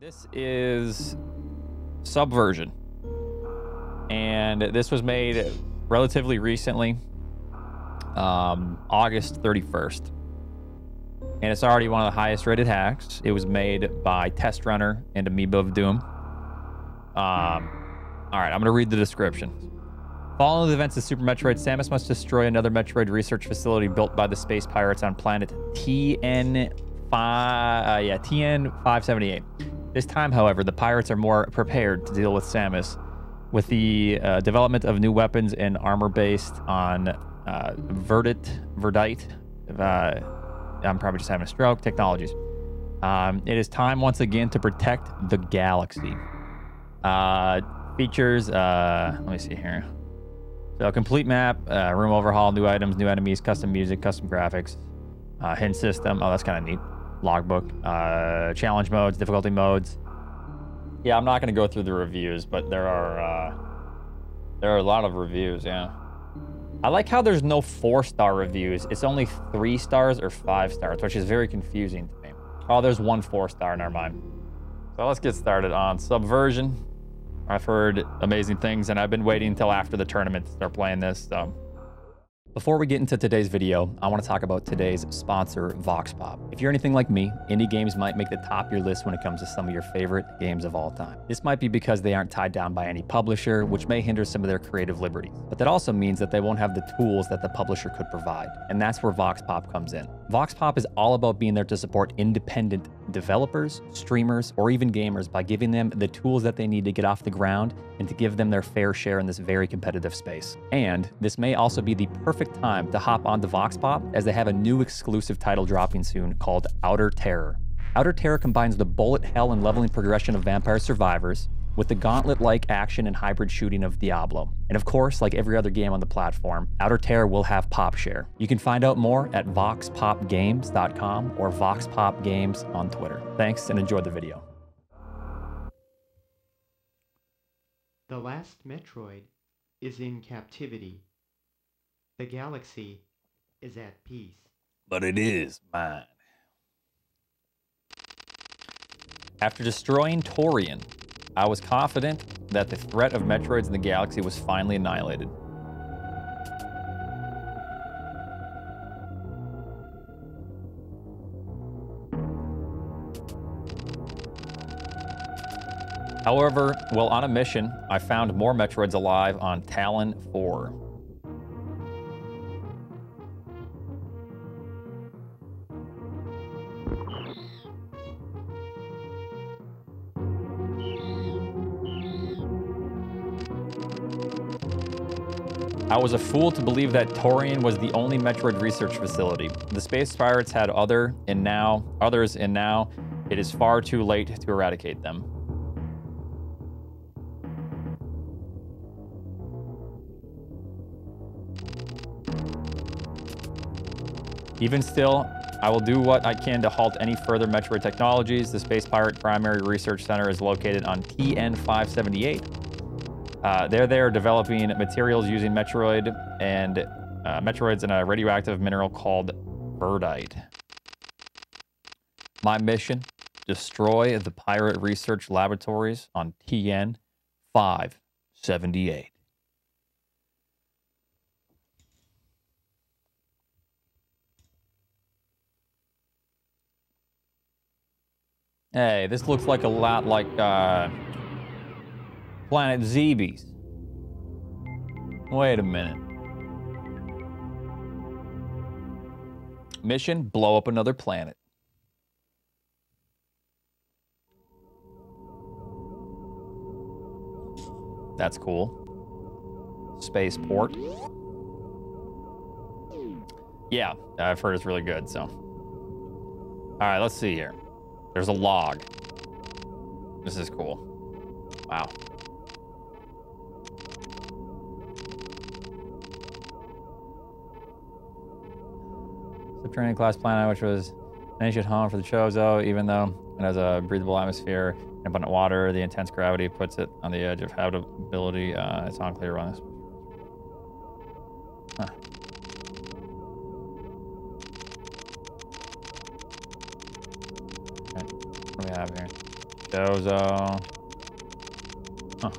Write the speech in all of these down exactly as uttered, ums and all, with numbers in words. This is Subversion, and this was made relatively recently, um, August thirty-first, and it's already one of the highest rated hacks. It was made by Test Runner and Amoeba of Doom. Um, all right, I'm gonna read the description. Following the events of Super Metroid, Samus must destroy another Metroid research facility built by the space pirates on planet T N five seventy-eight. This time, however, the pirates are more prepared to deal with Samus. With the uh, development of new weapons and armor based on uh, Verdite, Verdite uh, I'm probably just having a stroke, technologies. Um, it is time once again to protect the galaxy. Uh, features, uh, let me see here. So a complete map, uh, room overhaul, new items, new enemies, custom music, custom graphics, uh, hint system. Oh, that's kind of neat. Logbook, uh, challenge modes, difficulty modes. Yeah, I'm not going to go through the reviews, but there are uh, there are a lot of reviews, yeah. I like how there's no four-star reviews. It's only three stars or five stars, which is very confusing to me. Oh, there's one four-star in our mind. So let's get started on Subversion. I've heard amazing things, and I've been waiting until after the tournament to start playing this. So. Before we get into today's video, I want to talk about today's sponsor, VoxPop. If you're anything like me, indie games might make the top of your list when it comes to some of your favorite games of all time. This might be because they aren't tied down by any publisher, which may hinder some of their creative liberties. But that also means that they won't have the tools that the publisher could provide. And that's where VoxPop comes in. VoxPop is all about being there to support independent developers, streamers, or even gamers by giving them the tools that they need to get off the ground and to give them their fair share in this very competitive space. And this may also be the perfect time to hop onto VoxPop, as they have a new exclusive title dropping soon called Outer Terror. Outer Terror combines the bullet hell and leveling progression of Vampire Survivors with the gauntlet-like action and hybrid shooting of Diablo. And of course, like every other game on the platform, Outer Terror will have pop share. You can find out more at vox pop games dot com or vox pop games on Twitter. Thanks and enjoy the video. The last Metroid is in captivity. The galaxy is at peace. But it is mine. After destroying Tourian, I was confident that the threat of Metroids in the galaxy was finally annihilated. However, while on a mission, I found more Metroids alive on Talon four. I was a fool to believe that Tourian was the only Metroid research facility. The space pirates had other and now, others, and now it is far too late to eradicate them. Even still, I will do what I can to halt any further Metroid technologies. The Space Pirate Primary Research Center is located on T N five seventy-eight. Uh, they're there developing materials using Metroid and uh, Metroids and a radioactive mineral called Verdite. My mission, destroy the pirate research laboratories on T N five seventy-eight. Hey, this looks like a lot like... Uh, Planet Zebes. Wait a minute. Mission, blow up another planet. That's cool. Spaceport. Yeah, I've heard it's really good, so. All right, let's see here. There's a log. This is cool. Wow. Subterranean class planet, which was an ancient home for the Chozo, even though it has a breathable atmosphere and abundant water, the intense gravity puts it on the edge of habitability. Uh, it's unclear on this. Huh. Okay. What do we have here? Chozo. Huh.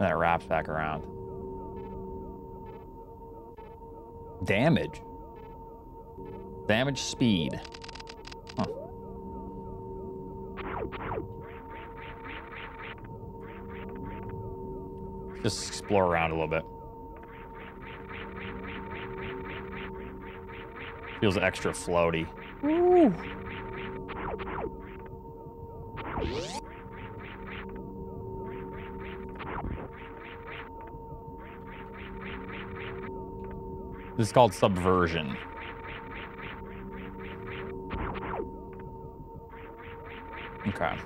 And it wraps back around. Damage. Damage speed. Huh. Just explore around a little bit. Feels extra floaty. Ooh. This is called Subversion. Okay.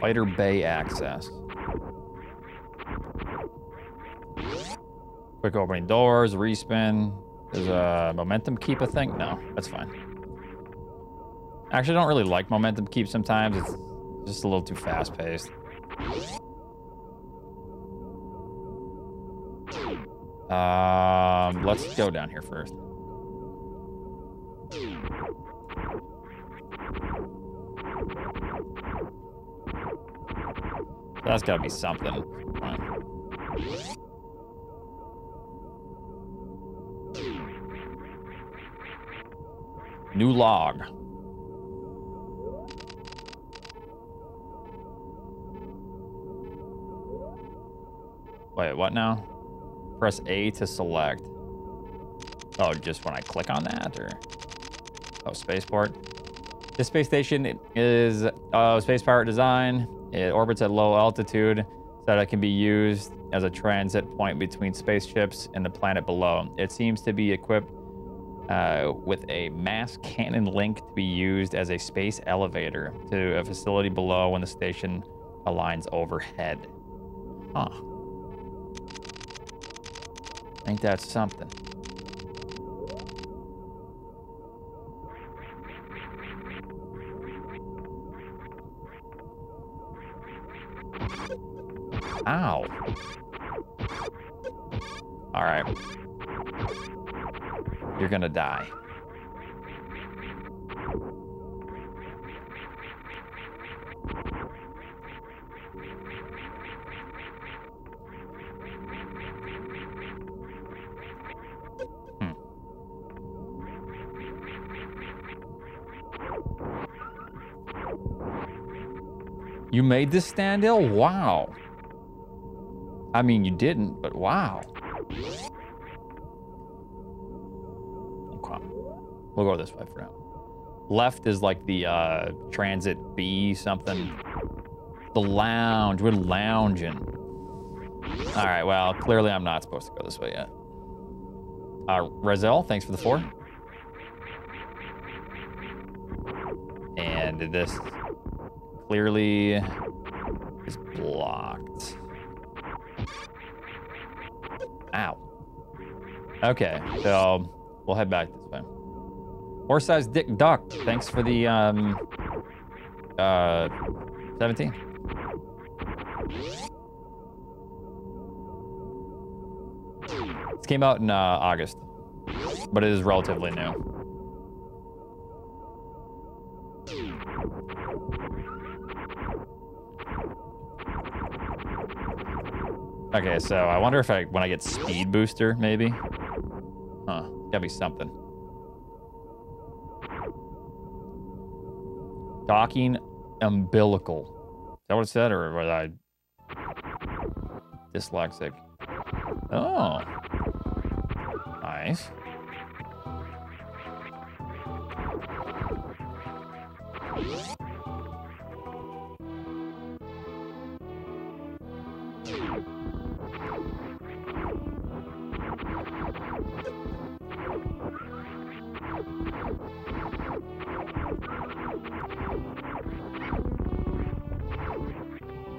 Fighter Bay access. Quick opening doors, respin. Does a momentum keep a thing? No, that's fine. Actually, I don't really like momentum keep sometimes. It's just a little too fast-paced. Um, let's go down here first. That's gotta be something. New log. Wait, what now? Press A to select. Oh, just when I click on that, or? Oh, spaceport. This space station is uh, space pirate design. It orbits at low altitude so that it can be used as a transit point between spaceships and the planet below. It seems to be equipped uh, with a mass cannon link to be used as a space elevator to a facility below when the station aligns overhead. Huh. I think that's something. Ow. All right. You're gonna die. You made this stand ill? Wow. I mean, you didn't, but wow. Okay. We'll go this way for now. Left is like the uh, transit B something. The lounge. We're lounging. All right, well, clearly I'm not supposed to go this way yet. Uh, Rezel, thanks for the four. And this... clearly is blocked. Ow. Okay, so we'll head back this way. Horse-sized dick duck. Thanks for the um uh seventeen. This came out in uh, August, but it is relatively new. Okay, so I wonder if I, when I get speed booster, maybe? Huh, gotta be something. Docking umbilical. Is that what it said, or was I dyslexic? Oh. Nice.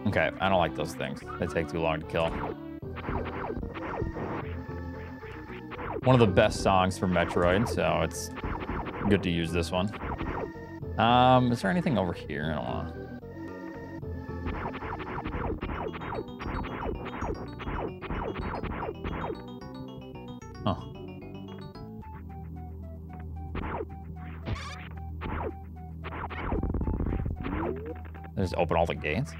Okay, I don't like those things. They take too long to kill. One of the best songs for Metroid, so it's good to use this one. Um, is there anything over here? I don't want to. Huh. They just open all the gates?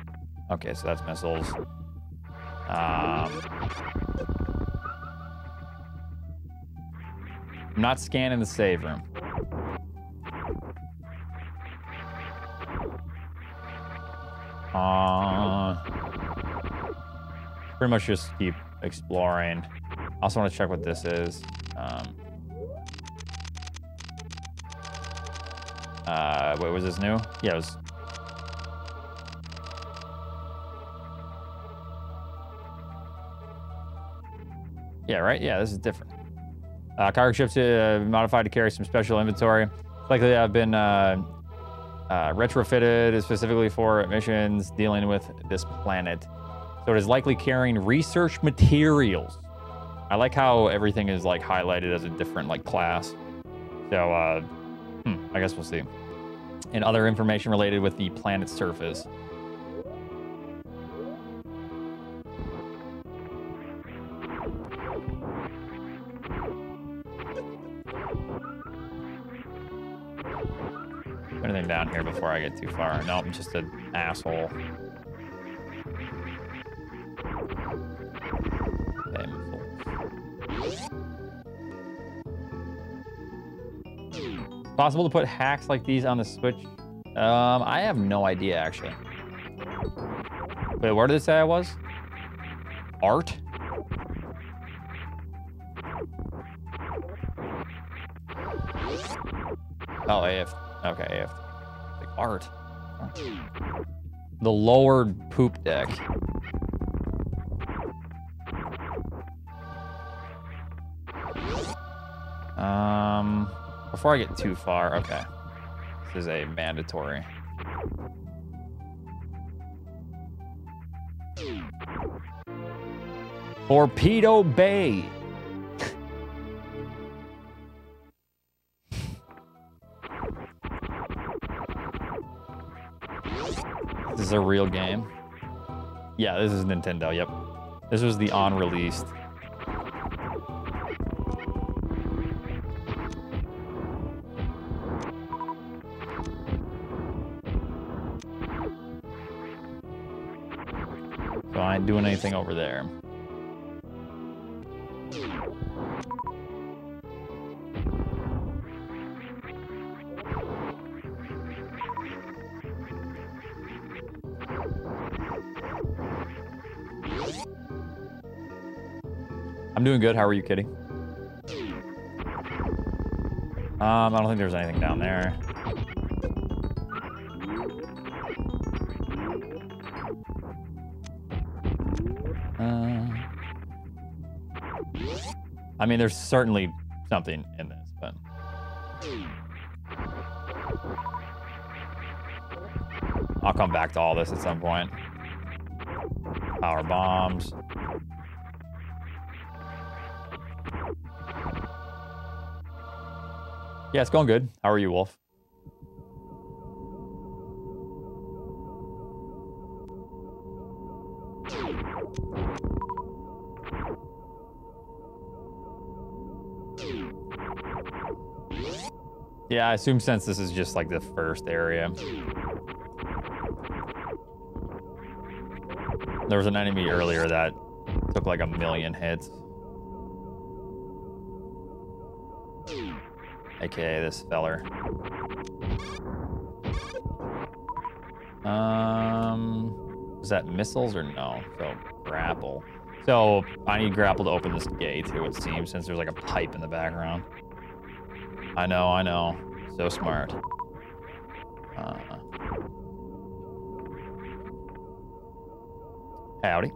Okay, so that's missiles. Um... I'm not scanning the save room. Uh, pretty much just keep exploring. I also want to check what this is. Um, uh, wait, was this new? Yeah, it was. Yeah, right? Yeah, this is different. Uh, cargo ships uh, modified to carry some special inventory. Likely I've been uh, uh, retrofitted specifically for missions dealing with this planet. So it is likely carrying research materials. I like how everything is like highlighted as a different like class. So uh, hmm, I guess we'll see. And other information related with the planet's surface. Anything down here before I get too far? Nope, I'm just an asshole. Possible to put hacks like these on the Switch? Um, I have no idea actually. Wait, where did it say I was? Art? Oh, A F. Okay, A F. Like art. Huh. The lowered poop deck. Um, before I get too far, okay. This is a mandatory. Torpedo Bay. This is a real game. Yeah, this is Nintendo, yep. This was the on-released. So I ain't doing anything over there. I'm doing good. How are you, Kitty? Um, I don't think there's anything down there. Uh, I mean, there's certainly something in this, but. I'll come back to all this at some point. Power bombs. Yeah, it's going good. How are you, Wolf? Yeah, I assume since this is just like the first area. There was an enemy earlier that took like a million hits. A K A this feller. Um, was that missiles or no? So grapple. So I need grapple to open this gate, it would seem, since there's like a pipe in the background. I know, I know. So smart. Uh, howdy.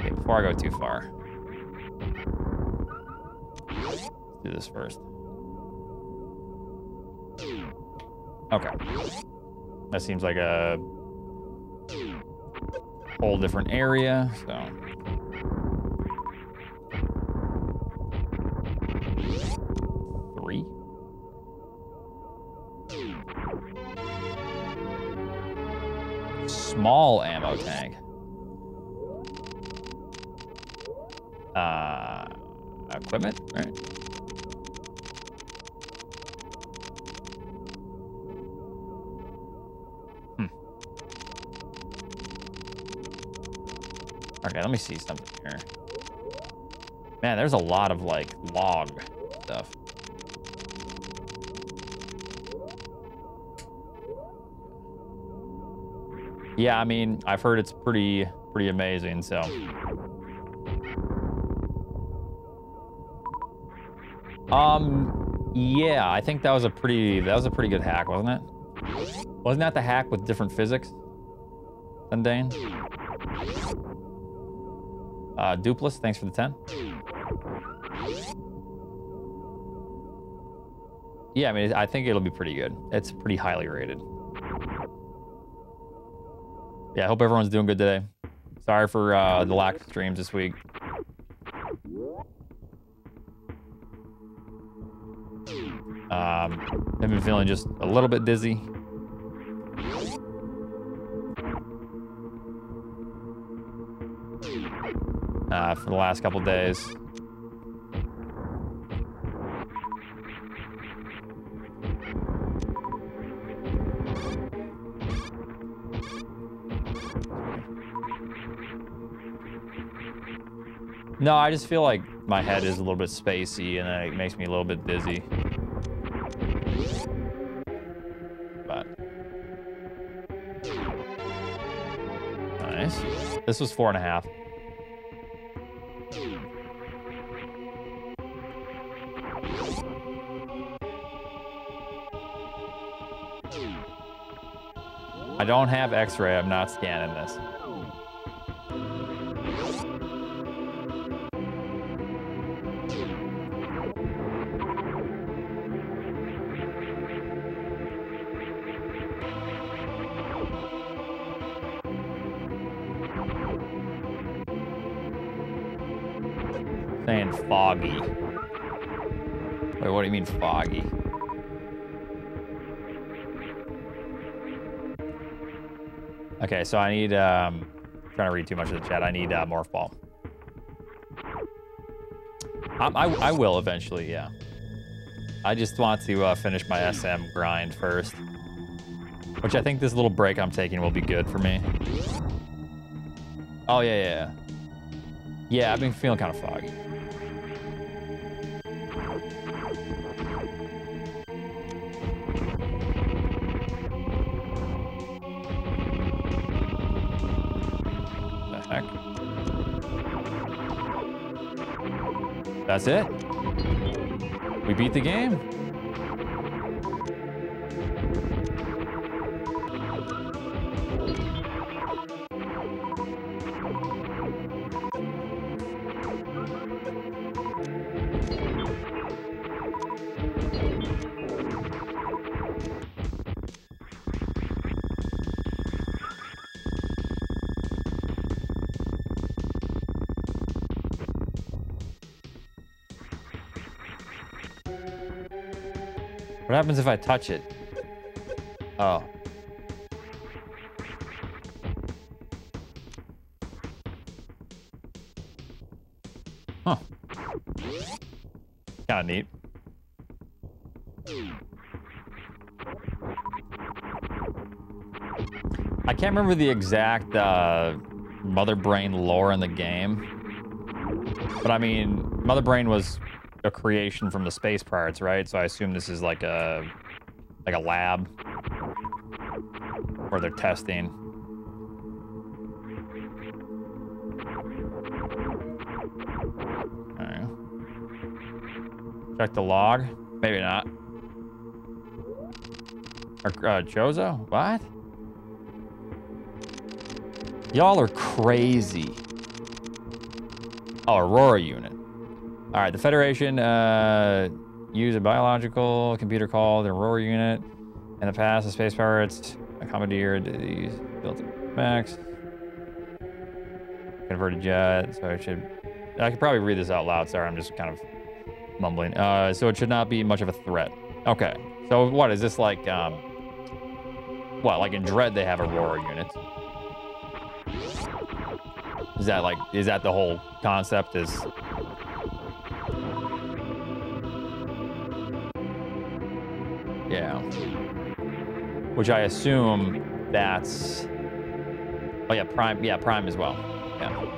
Okay, before I go too far, let's do this first. Okay. That seems like a whole different area, so. Three. small ammo tank. Uh, equipment, right? Hmm. Okay, let me see something here. Man, there's a lot of like log stuff. Yeah, I mean, I've heard it's pretty, pretty amazing, so. Um, yeah, I think that was a pretty, that was a pretty good hack, wasn't it? Wasn't that the hack with different physics? Sundane? Uh, Dupless, thanks for the ten. Yeah, I mean, I think it'll be pretty good. It's pretty highly rated. Yeah, I hope everyone's doing good today. Sorry for uh, the lack of streams this week. Um, I've been feeling just a little bit dizzy. Uh, for the last couple days. No, I just feel like my head is a little bit spacey and it makes me a little bit dizzy. But. Nice. This was four and a half. I don't have x-ray, I'm not scanning this. Saying foggy. Wait, what do you mean foggy? Okay, so I need, um, I'm trying to read too much of the chat. I need uh, Morph Ball. I, I, I will eventually, yeah. I just want to uh, finish my S M grind first, which I think this little break I'm taking will be good for me. Oh, yeah, yeah, yeah. Yeah, I've been feeling kind of foggy. That's it. We beat the game. What happens if I touch it? Oh. Huh. Kinda neat. I can't remember the exact uh, Mother Brain lore in the game. But I mean, Mother Brain was a creation from the space pirates, right? So I assume this is like a like a lab where they're testing. All right. Check the log. Maybe not. Or, uh, Chozo? What? Y'all are crazy. Oh, Aurora unit. All right, the Federation uh, used a biological computer called the Aurora unit. In the past, the space pirates accommodated these built max converted jet. So I should, I could probably read this out loud. Sorry, I'm just kind of mumbling. Uh, so it should not be much of a threat. Okay. So what is this like? Um, What, like in Dread they have Aurora units? Is that like, is that the whole concept is... Yeah. Which I assume that's... Oh yeah, Prime, yeah, Prime as well, yeah.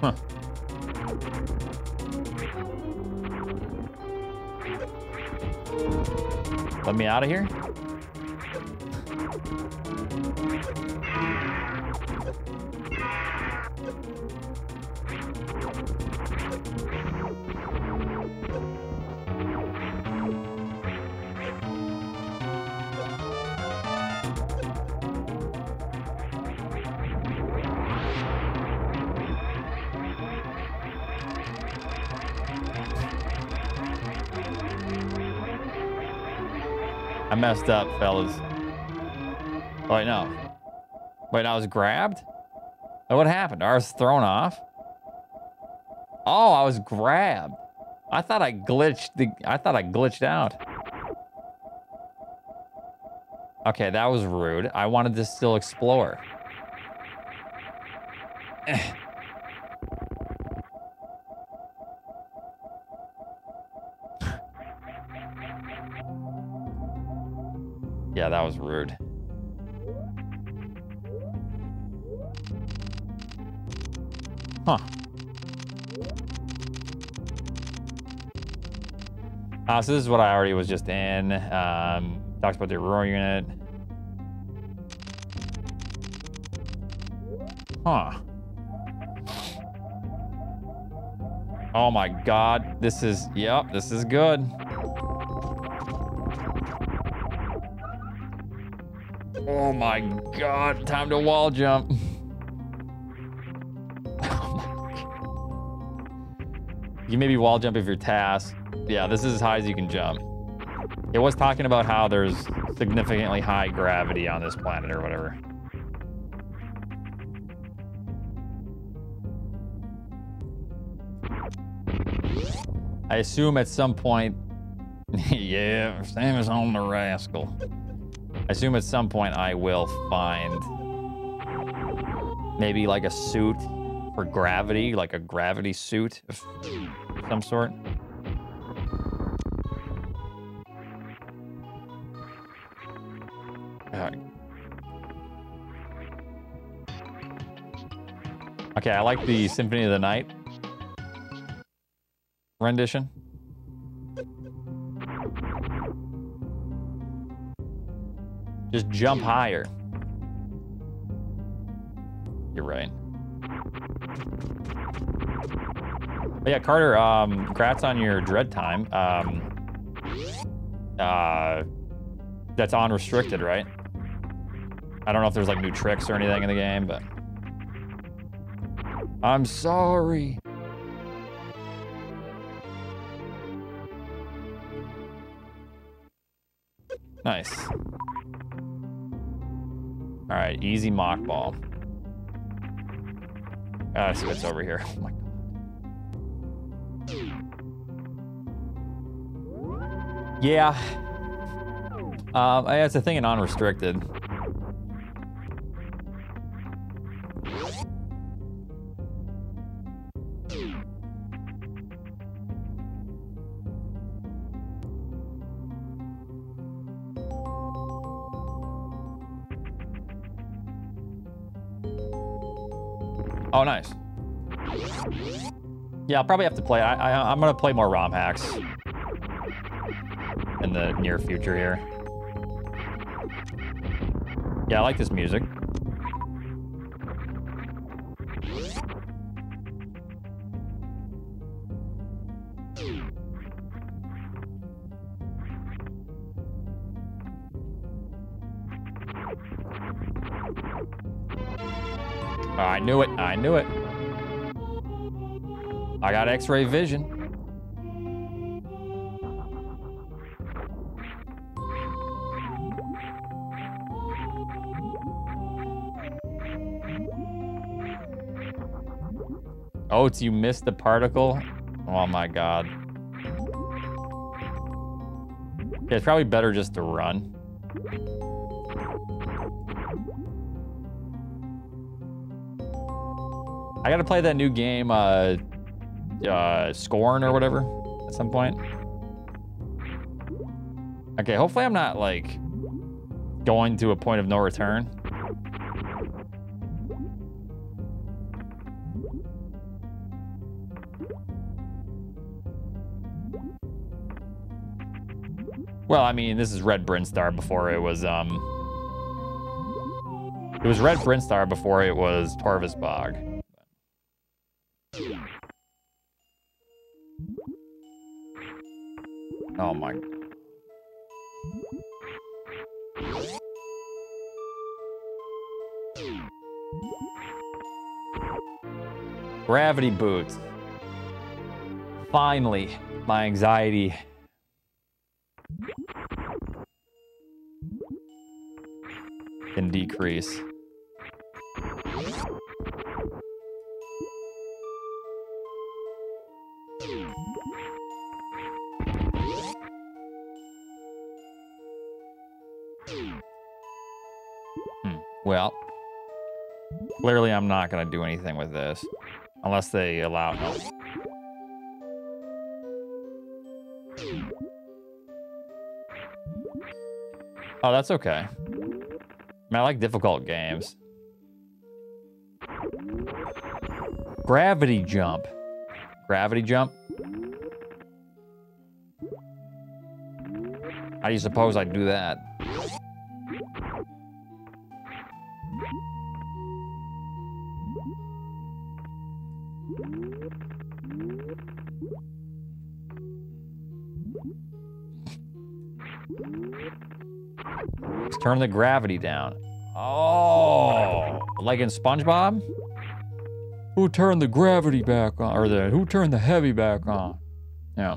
Huh. Let me out of here? I messed up, fellas. Oh, wait, no. Wait, I was grabbed? Oh, what happened? I was thrown off? Oh, I was grabbed. I thought I glitched the... I thought I glitched out. Okay, that was rude. I wanted to still explore. Yeah, that was rude. Huh. Uh, so this is what I already was just in. Um, talks about the Aurora unit. Huh. Oh my God, this is, yep, this is good. Oh my God, time to wall jump. You maybe wall jump if you're tasked. Yeah, this is as high as you can jump. It was talking about how there's significantly high gravity on this planet or whatever. I assume at some point, yeah, Samus on the rascal. I assume at some point I will find maybe like a suit for gravity, like a gravity suit of some sort. Right. Okay, I like the Symphony of the Night rendition. Just jump higher. You're right. But yeah, Carter, um, congrats on your Dread time. Um, uh, that's on restricted, right? I don't know if there's like new tricks or anything in the game, but... I'm sorry. Nice. All right, easy mock ball. Ah, uh, see what's over here. Oh my God. Yeah. Um, that's a thing in unrestricted. Oh, nice. Yeah, I'll probably have to play. I, I, I'm gonna play more ROM hacks in the near future here. Yeah, I like this music. I knew it. I knew it. I got X-ray vision. Oats, you missed the particle? Oh my god. Yeah, it's probably better just to run. I gotta play that new game, uh, uh, Scorn or whatever, at some point. Okay, hopefully I'm not, like, going to a point of no return. Well, I mean, this is Red Brinstar before it was, um... it was Red Brinstar before it was Torvis Bog. Oh my... Gravity boots. Finally, my anxiety. Can decrease. Hmm. Well, clearly I'm not gonna do anything with this unless they allow help. Oh, that's okay. I mean, I like difficult games. Gravity jump. Gravity jump? How do you suppose I'd do that? Turn the gravity down. Oh, like in SpongeBob? Who turned the gravity back on? Or the who turned the heavy back on? Yeah.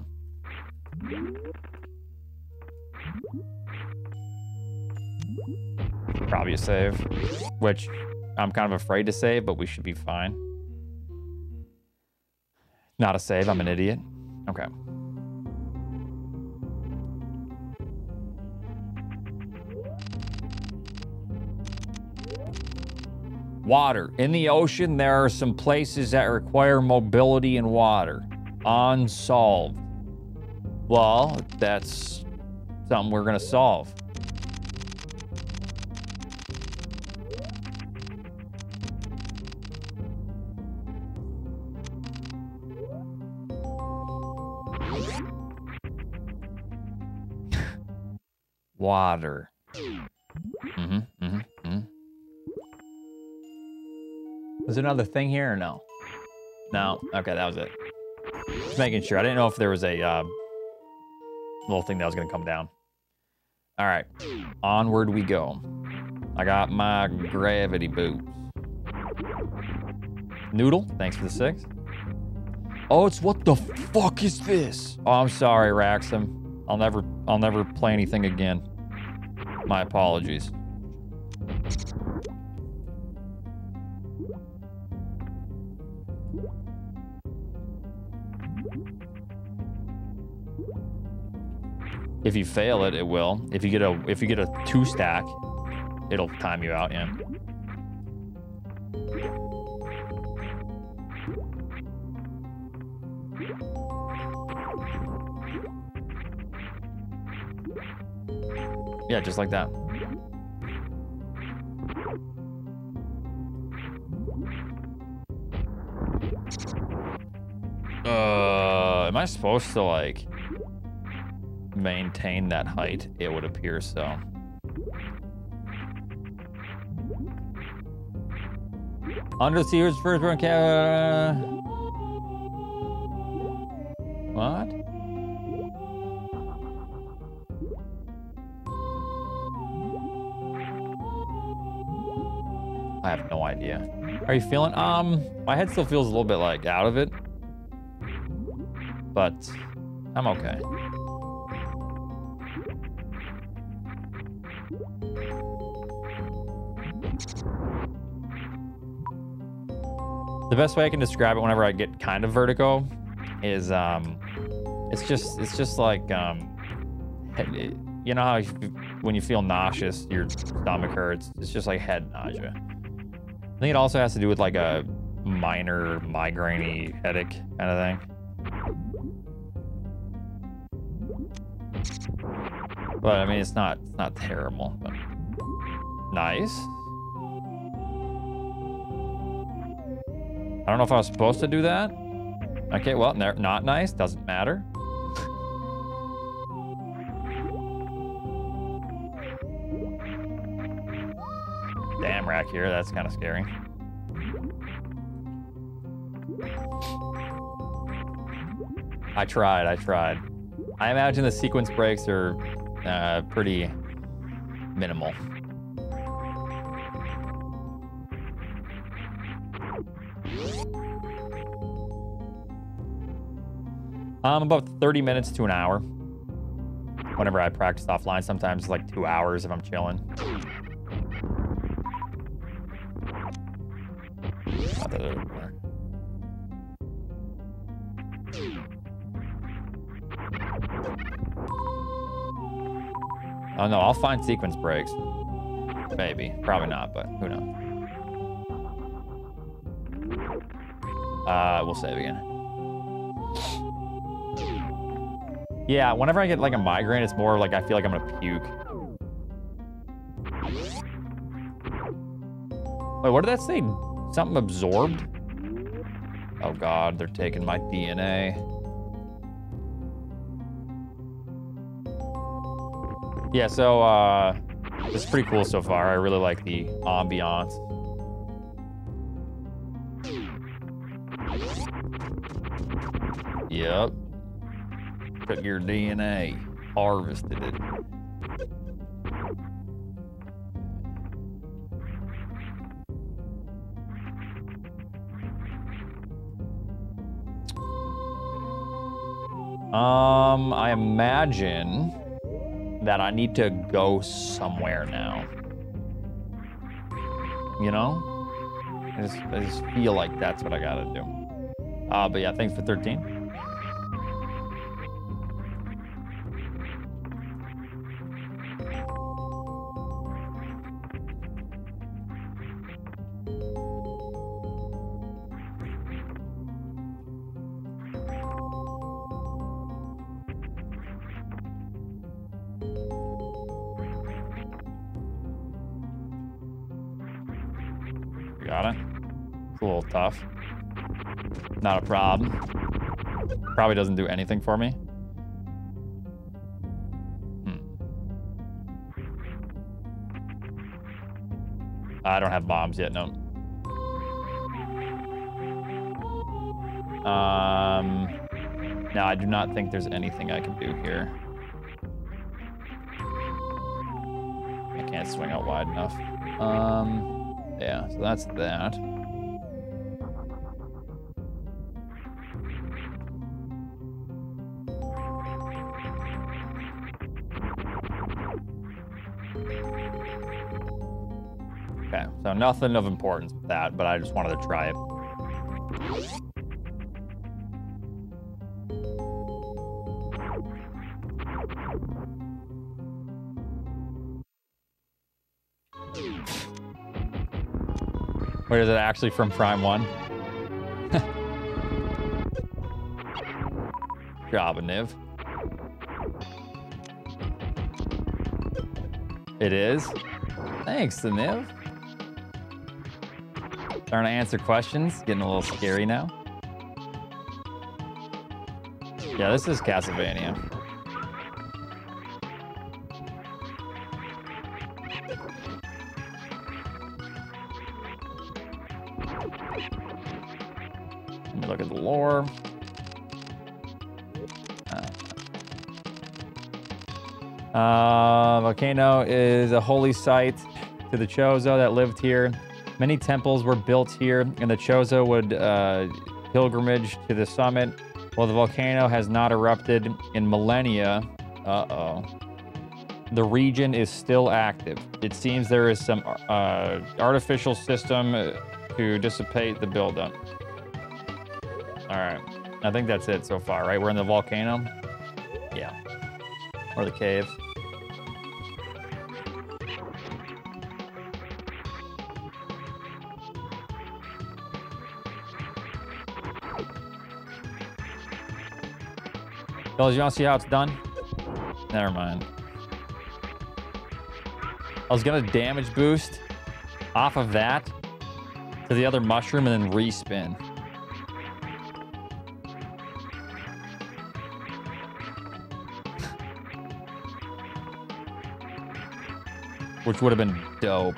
Probably a save, which I'm kind of afraid to save, but we should be fine. Not a save, I'm an idiot. Okay. Water. In the ocean, there are some places that require mobility in water. Unsolved. Well, that's something we're gonna solve. Water. Mm-hmm. Was there another thing here or no? No, okay, that was it. Just making sure. I didn't know if there was a uh, little thing that was gonna come down. All right, onward we go. I got my gravity boots. Noodle, thanks for the six. Oh, it's what the fuck is this? Oh, I'm sorry, Raxum. I'll never, I'll never play anything again. My apologies. If you fail it, it will. If you get a if you get a two stack, it'll time you out, yeah. Yeah, just like that. Uh, am I supposed to like maintain that height? It would appear so. Under the sea's first run camera. What? I have no idea. Are you feeling? Um, my head still feels a little bit like out of it, but I'm okay. The best way I can describe it whenever I get kind of vertigo is um, it's just it's just like um, it, you know how you, when you feel nauseous, your stomach hurts. It's just like head nausea. I think it also has to do with like a minor migraine-y headache kind of thing. But I mean, it's not it's not terrible. But nice. I don't know if I was supposed to do that. Okay, well, not nice, doesn't matter. Damn rack here, that's kind of scary. I tried, I tried. I imagine the sequence breaks are uh, pretty minimal. Um, about thirty minutes to an hour. Whenever I practice offline, sometimes it's like two hours if I'm chilling. Oh no, I'll find sequence breaks. Maybe, probably not, but who knows. Uh, we'll save again. Yeah, whenever I get like a migraine, it's more like I feel like I'm gonna puke. Wait, what did that say? Something absorbed? Oh God, they're taking my D N A. Yeah, so uh, this is pretty cool so far. I really like the ambiance. Yep. Took your D N A, harvested it. Um, I imagine that I need to go somewhere now. You know? I just, I just feel like that's what I gotta do. Uh, but yeah, thanks for thirteen. Not a problem. Probably doesn't do anything for me. Hmm. I don't have bombs yet, no. Um, no, I do not think there's anything I can do here. I can't swing out wide enough. Um, yeah, so that's that. So nothing of importance with that, but I just wanted to try it. Wait, is it actually from Prime one? Job, Niv. It is? Thanks, Niv. Starting to answer questions, getting a little scary now. Yeah, this is Castlevania. Let me look at the lore. Uh, uh, volcano is a holy site to the Chozo that lived here. Many temples were built here, and the Chozo would uh, pilgrimage to the summit. While the volcano has not erupted in millennia, uh-oh, the region is still active. It seems there is some uh, artificial system to dissipate the buildup. All right, I think that's it so far, right? We're in the volcano? Yeah, or the caves. Fellas, you want to see how it's done? Never mind. I was gonna damage boost off of that to the other mushroom and then respin. Which would have been dope.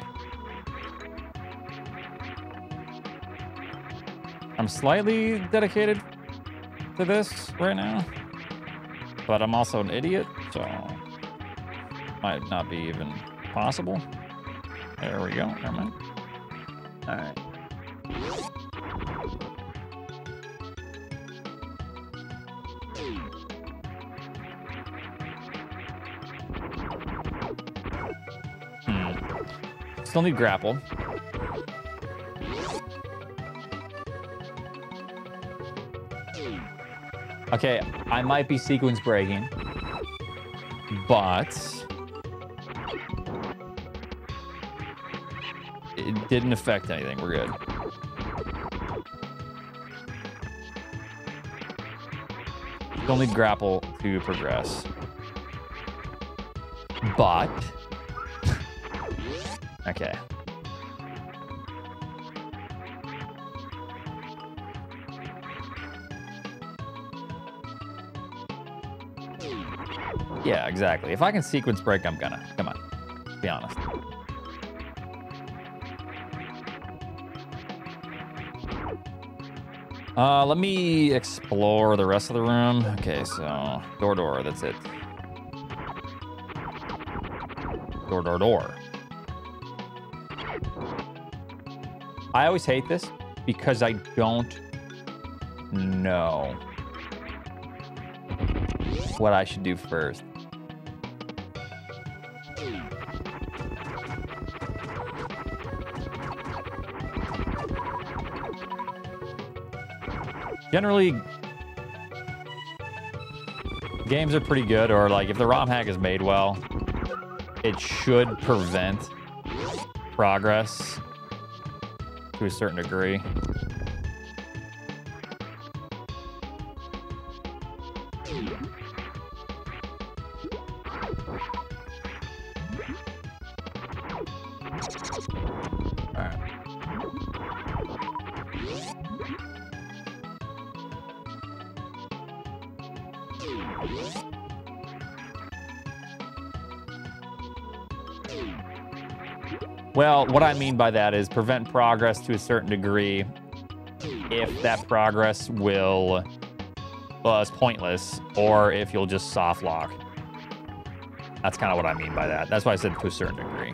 I'm slightly dedicated to this right now. But I'm also an idiot, so might not be even possible. There we go. Never mind. All right. Hmm. Still need grapple. Okay, I might be sequence breaking, but it didn't affect anything. We're good. Still need grapple to progress, but okay. Yeah, exactly. If I can sequence break, I'm gonna. Come on, be honest. Uh, let me explore the rest of the room. Okay, so door, door, that's it. Door, door, door. I always hate this because I don't know what I should do first. Generally, games are pretty good, or like if the ROM hack is made well, it should prevent progress to a certain degree. Well, what I mean by that is prevent progress to a certain degree if that progress will, well, is pointless, or if you'll just soft lock. That's kind of what I mean by that. That's why I said to a certain degree.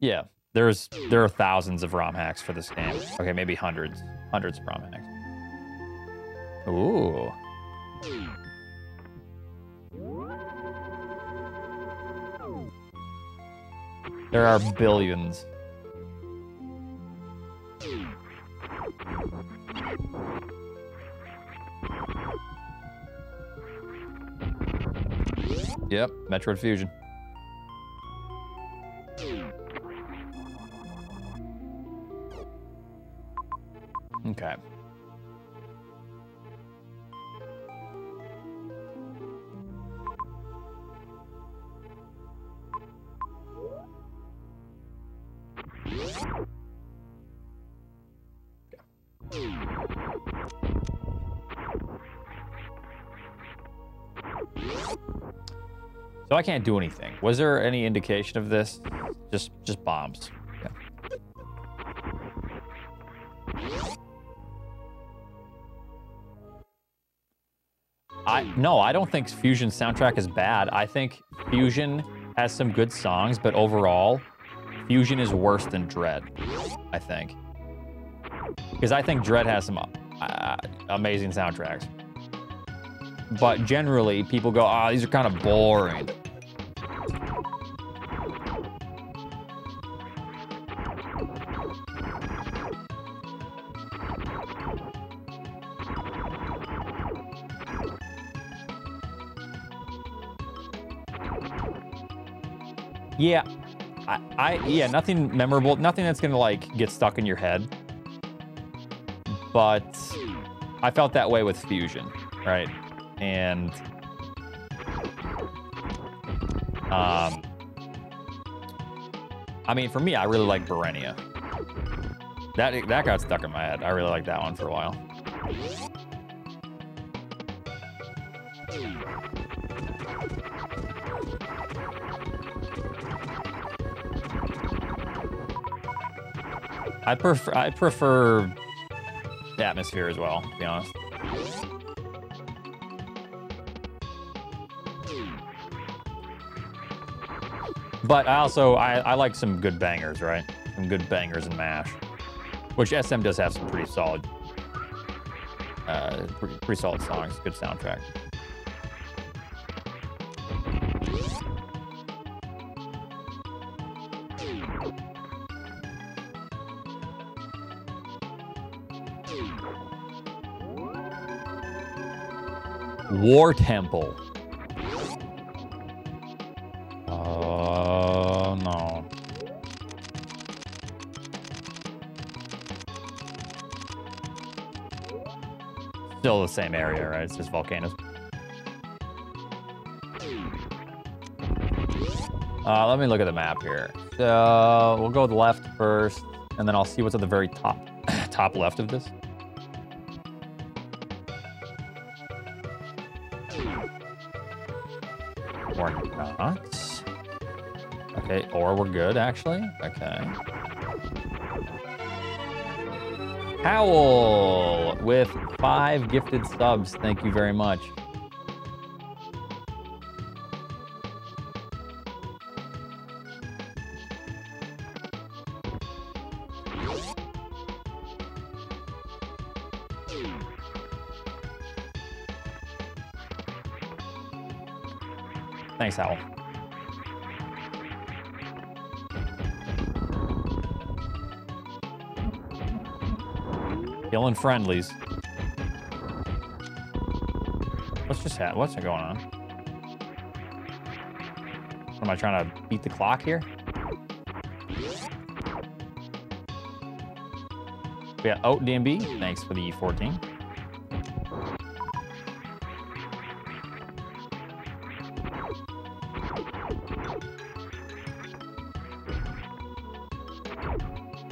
Yeah, there's there are thousands of ROM hacks for this game. Okay, maybe hundreds, hundreds of ROM hacks. Ooh. There are billions. Yep, Metroid Fusion. Okay. So I can't do anything. Was there any indication of this? Just just bombs. I No, I don't think Fusion's soundtrack is bad. I think Fusion has some good songs, but overall, Fusion is worse than Dread, I think. Because I think Dread has some uh, amazing soundtracks. But generally, people go, ah, oh, these are kind of boring. Yeah, I, I, yeah, nothing memorable, nothing that's gonna like get stuck in your head. But I felt that way with Fusion, right? And um, I mean, for me, I really like Varenia. That that got stuck in my head. I really liked that one for a while. I prefer I prefer the atmosphere as well, to be honest. But I also I, I like some good bangers, right? Some good bangers in MASH, which S M does have some pretty solid, uh, pretty, pretty solid songs, good soundtrack. War Temple. Oh, uh, no. Still the same area, right? It's just volcanoes. Uh, let me look at the map here. So we'll go left first, and then I'll see what's at the very top, top left of this. Okay, or we're good, actually. Okay. Howl with five gifted subs. Thank you very much. Thanks, Howl. Killing friendlies. What's just happening? What's going on? What, am I trying to beat the clock here? We got Oat D M B. Thanks for the fourteen.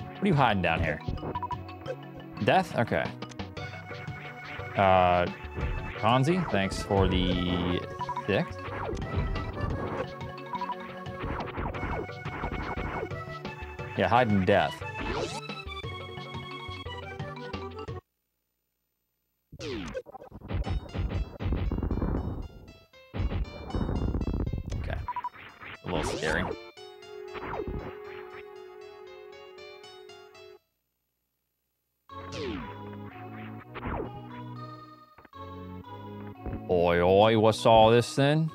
What are you hiding down here? Death? Okay. Uh, Konzi, thanks for the six. Yeah, hide in death. Okay. A little scary. Oi, oi, what's all this then?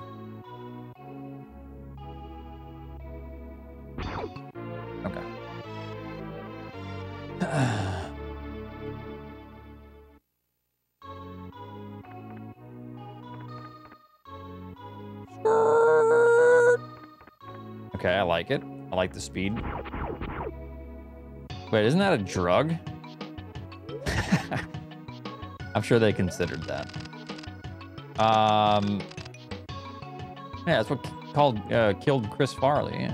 Okay. Okay, I like it. I like the speed. Wait, isn't that a drug? I'm sure they considered that. Um, yeah, that's what called uh, killed Chris Farley. Yeah.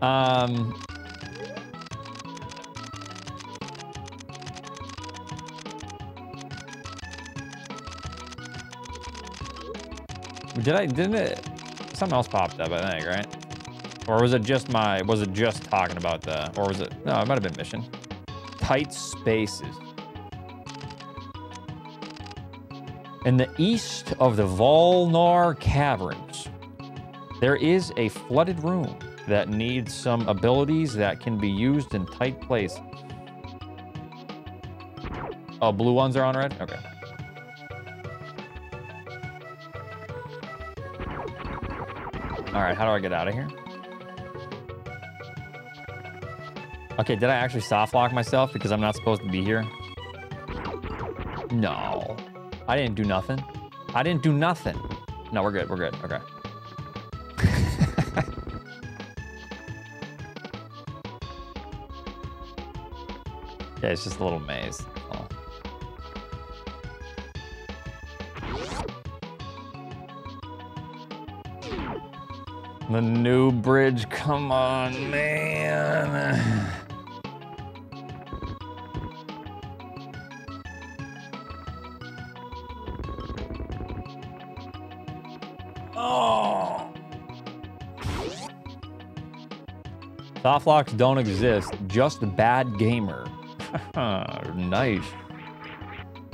Um, did I? Didn't it? Something else popped up, I think, right? Or was it just my? Was it just talking about the? Or was it? No, it might have been mission. Tight spaces. In the east of the Volnar Caverns, there is a flooded room that needs some abilities that can be used in tight places. Oh, blue ones are on red? Okay. All right, how do I get out of here? Okay, did I actually soft lock myself because I'm not supposed to be here? No. I didn't do nothing. I didn't do nothing. No, we're good, we're good, okay. Yeah, it's just a little maze. Oh. The new bridge, come on, man. Oh. Soft locks don't exist, just a bad gamer. Nice.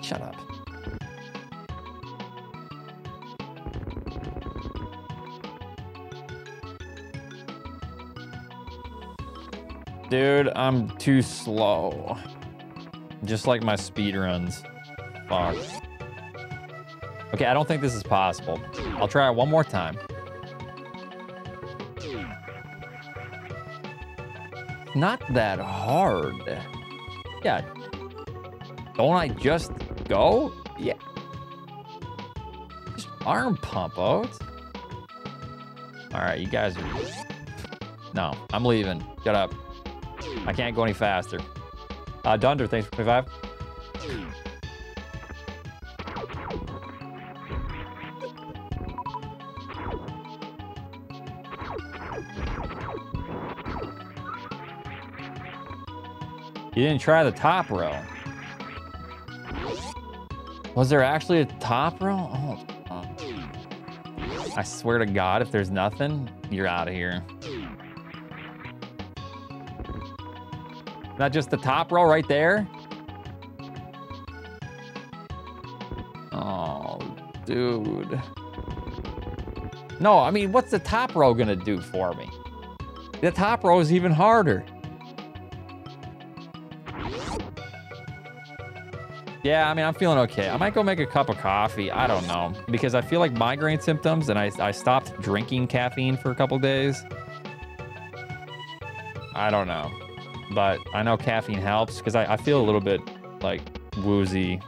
Shut up. Dude, I'm too slow. Just like my speedruns. Fuck. Okay, I don't think this is possible. I'll try it one more time. Not that hard. Yeah. Don't I just go? Yeah. Just arm pump out. All right, you guys are... No, I'm leaving. Shut up. I can't go any faster. Uh, Dunder, thanks for twenty-five. You didn't try the top row. Was there actually a top row? Oh, oh. I swear to God, if there's nothing, you're out of here. Not just the top row right there? Oh, dude. No, I mean, what's the top row gonna do for me? The top row is even harder. Yeah, I mean, I'm feeling okay. I might go make a cup of coffee. I don't know. Because I feel like migraine symptoms, and I, I stopped drinking caffeine for a couple days. I don't know. But I know caffeine helps because I, I feel a little bit like woozy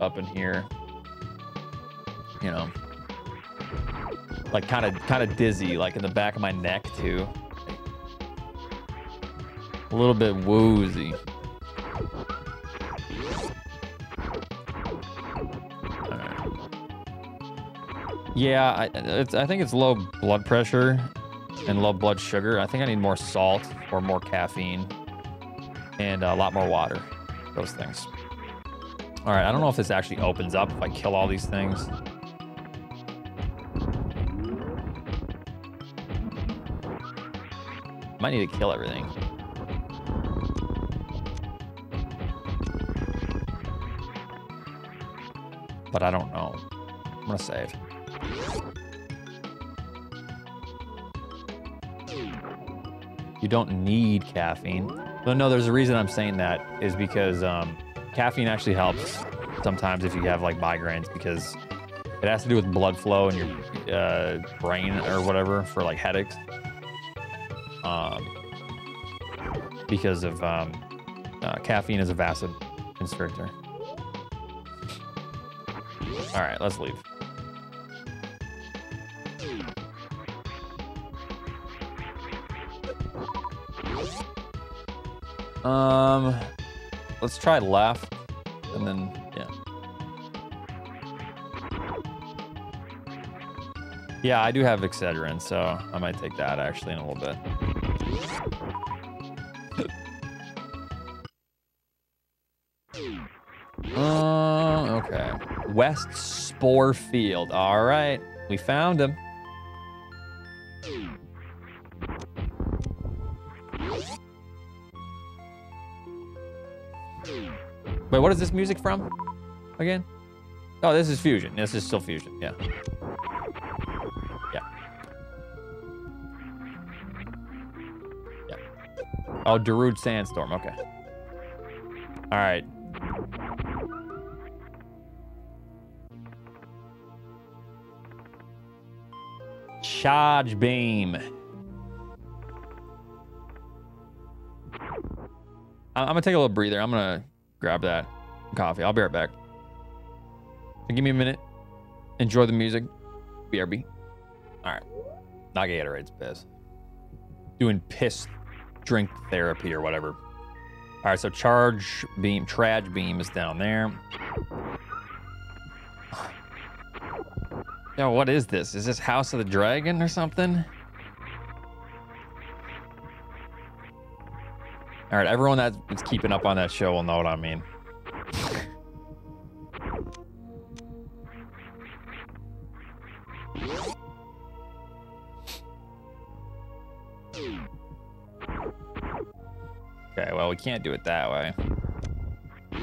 up in here, you know, like kind of kind of dizzy, like in the back of my neck too, a little bit woozy. Yeah, I, it's, I think it's low blood pressure and low blood sugar. I think I need more salt or more caffeine. And a lot more water, those things. All right, I don't know if this actually opens up if I kill all these things. Might need to kill everything. But I don't know. I'm gonna save. You don't need caffeine. No, no, there's a reason I'm saying that is because um, caffeine actually helps sometimes if you have like migraines because it has to do with blood flow in your uh, brain or whatever for like headaches. Um, because of um, uh, caffeine is a vasoconstrictor. All right, let's leave. Um, let's try left, and then, yeah. Yeah, I do have Excedrin, so I might take that, actually, in a little bit. uh, okay. West Spore Field. All right, we found him. Wait, what is this music from? Again? Oh, this is Fusion. This is still Fusion, yeah. Yeah. Yeah. Oh, Darude Sandstorm, okay. Alright. Charge beam. I'm gonna take a little breather. I'm gonna grab that coffee. I'll be right back. So give me a minute. Enjoy the music. B R B. All right. Not Gatorade's piss. Doing piss drink therapy or whatever. All right. So charge beam, trage beam is down there. Yo, what is this? Is this House of the Dragon or something? All right, everyone that's keeping up on that show will know what I mean. Okay, well, we can't do it that way.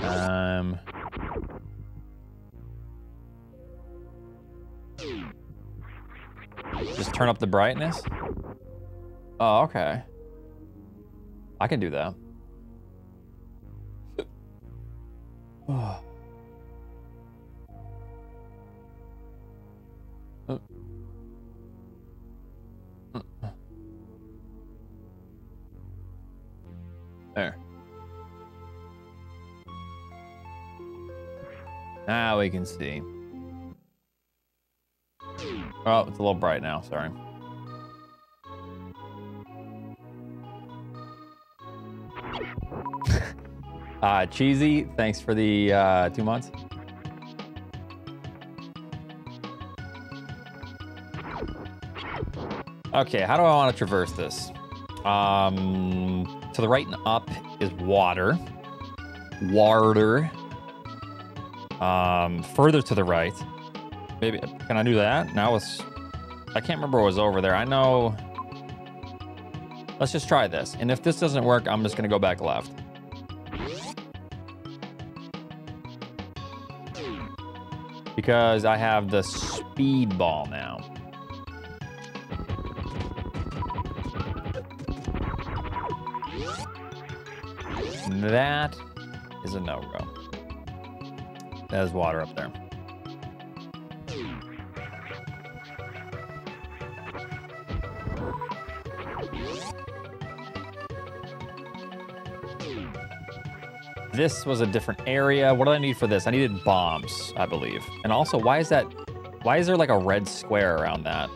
Um... Just turn up the brightness? Oh, okay. I can do that. Oh. Uh. Uh. There. Now we can see. Oh, it's a little bright now, sorry. uh, Cheesy, thanks for the uh, two months. Okay, how do I want to traverse this? Um, to the right and up is water. Water. Um, further to the right. Maybe, can I do that? Now it's, I can't remember what was over there. I know, let's just try this. And if this doesn't work, I'm just gonna go back left. Because I have the speed ball now. That is a no-go. There's water up there. This was a different area. What do I need for this? I needed bombs, I believe. And also, why is that? Why is there like a red square around that?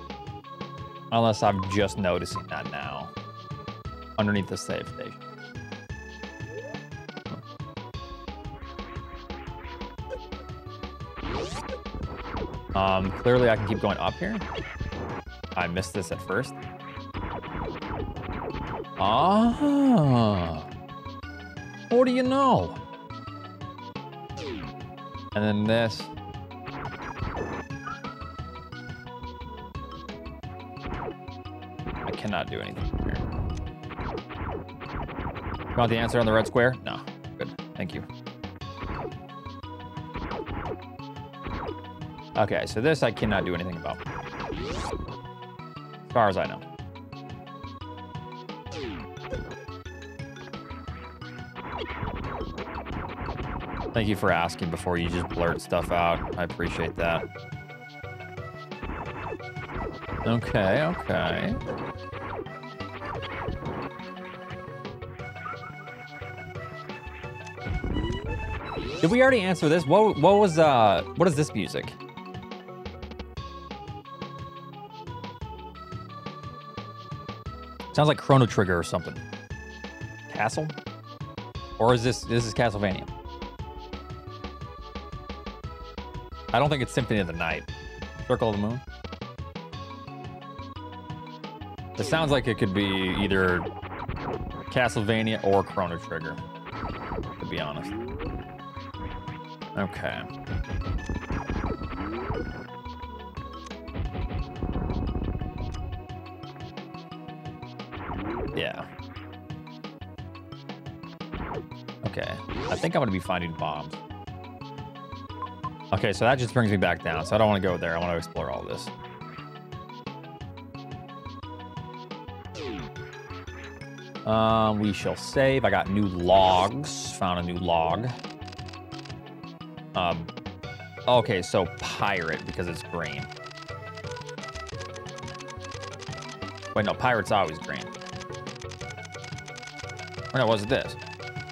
Unless I'm just noticing that now. Underneath the save station. Um, clearly I can keep going up here. I missed this at first. Ah. What do you know? And then this. I cannot do anything here. You want the answer on the red square? No. Good. Thank you. Okay, so this I cannot do anything about. As far as I know. Thank you for asking before you just blurt stuff out. I appreciate that. Okay, okay. Did we already answer this? What what was uh what is this music? Sounds like Chrono Trigger or something. Castle? Or is this this is Castlevania? I don't think it's Symphony of the Night. Circle of the Moon? It sounds like it could be either Castlevania or Chrono Trigger, to be honest. Okay. Yeah. Okay. I think I'm gonna be finding bombs. Okay, so that just brings me back down, so I don't want to go there. I want to explore all this. Um, we shall save. I got new logs. Found a new log. Um, okay, so pirate, because it's green. Wait, no, pirate's always green. Or no, what's this?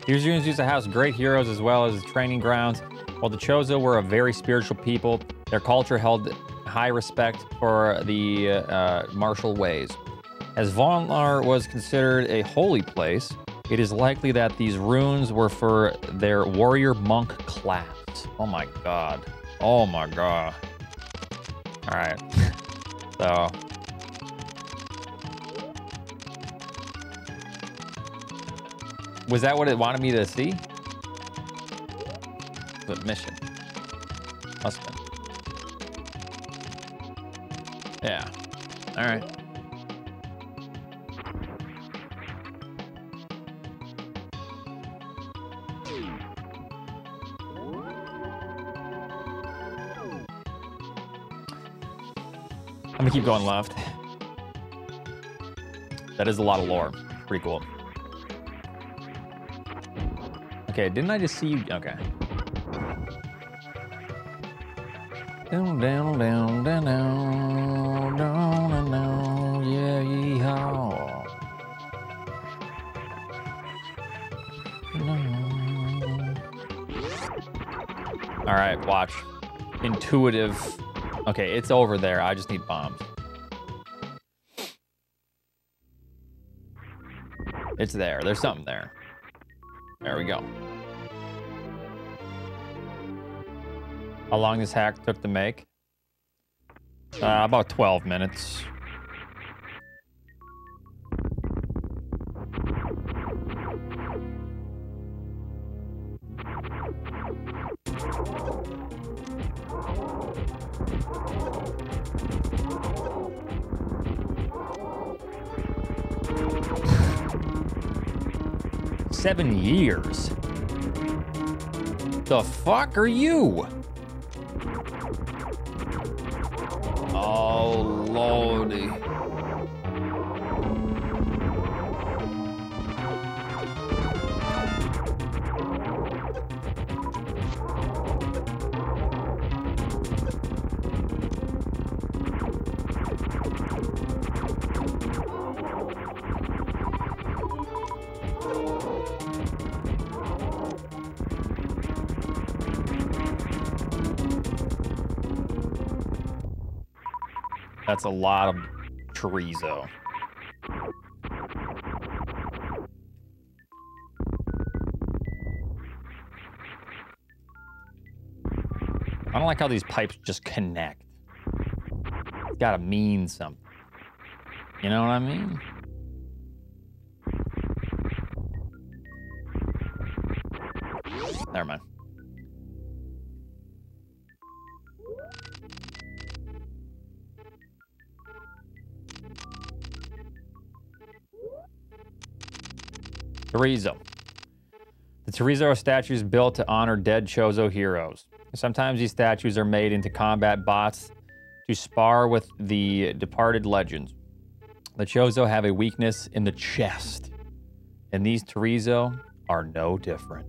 These units used to house great heroes as well as training grounds. While the Chozo were a very spiritual people, their culture held high respect for the uh, martial ways. As Vonlar was considered a holy place, it is likely that these runes were for their warrior monk class. Oh my god. Oh my god. All right. So. Was that what it wanted me to see? The mission. Must have been. Yeah. All right. I'm gonna keep going left. That is a lot of lore. Pretty cool. Okay, didn't I just see you? Okay. Down, down, down, down, down, down, down, yeah, yeehaw. All right, watch. Intuitive. Okay, it's over there. I just need bombs. It's there. There's something there. There we go. How long this hack took to make? Uh, about twelve minutes. Seven years. The fuck are you? Oh, lordy. That's a lot of Terrizo. I don't like how these pipes just connect. It's gotta mean something. You know what I mean? Never mind. Terrizo. The Terrizo are statues built to honor dead Chozo heroes. Sometimes these statues are made into combat bots to spar with the departed legends. The Chozo have a weakness in the chest, and these Terrizo are no different.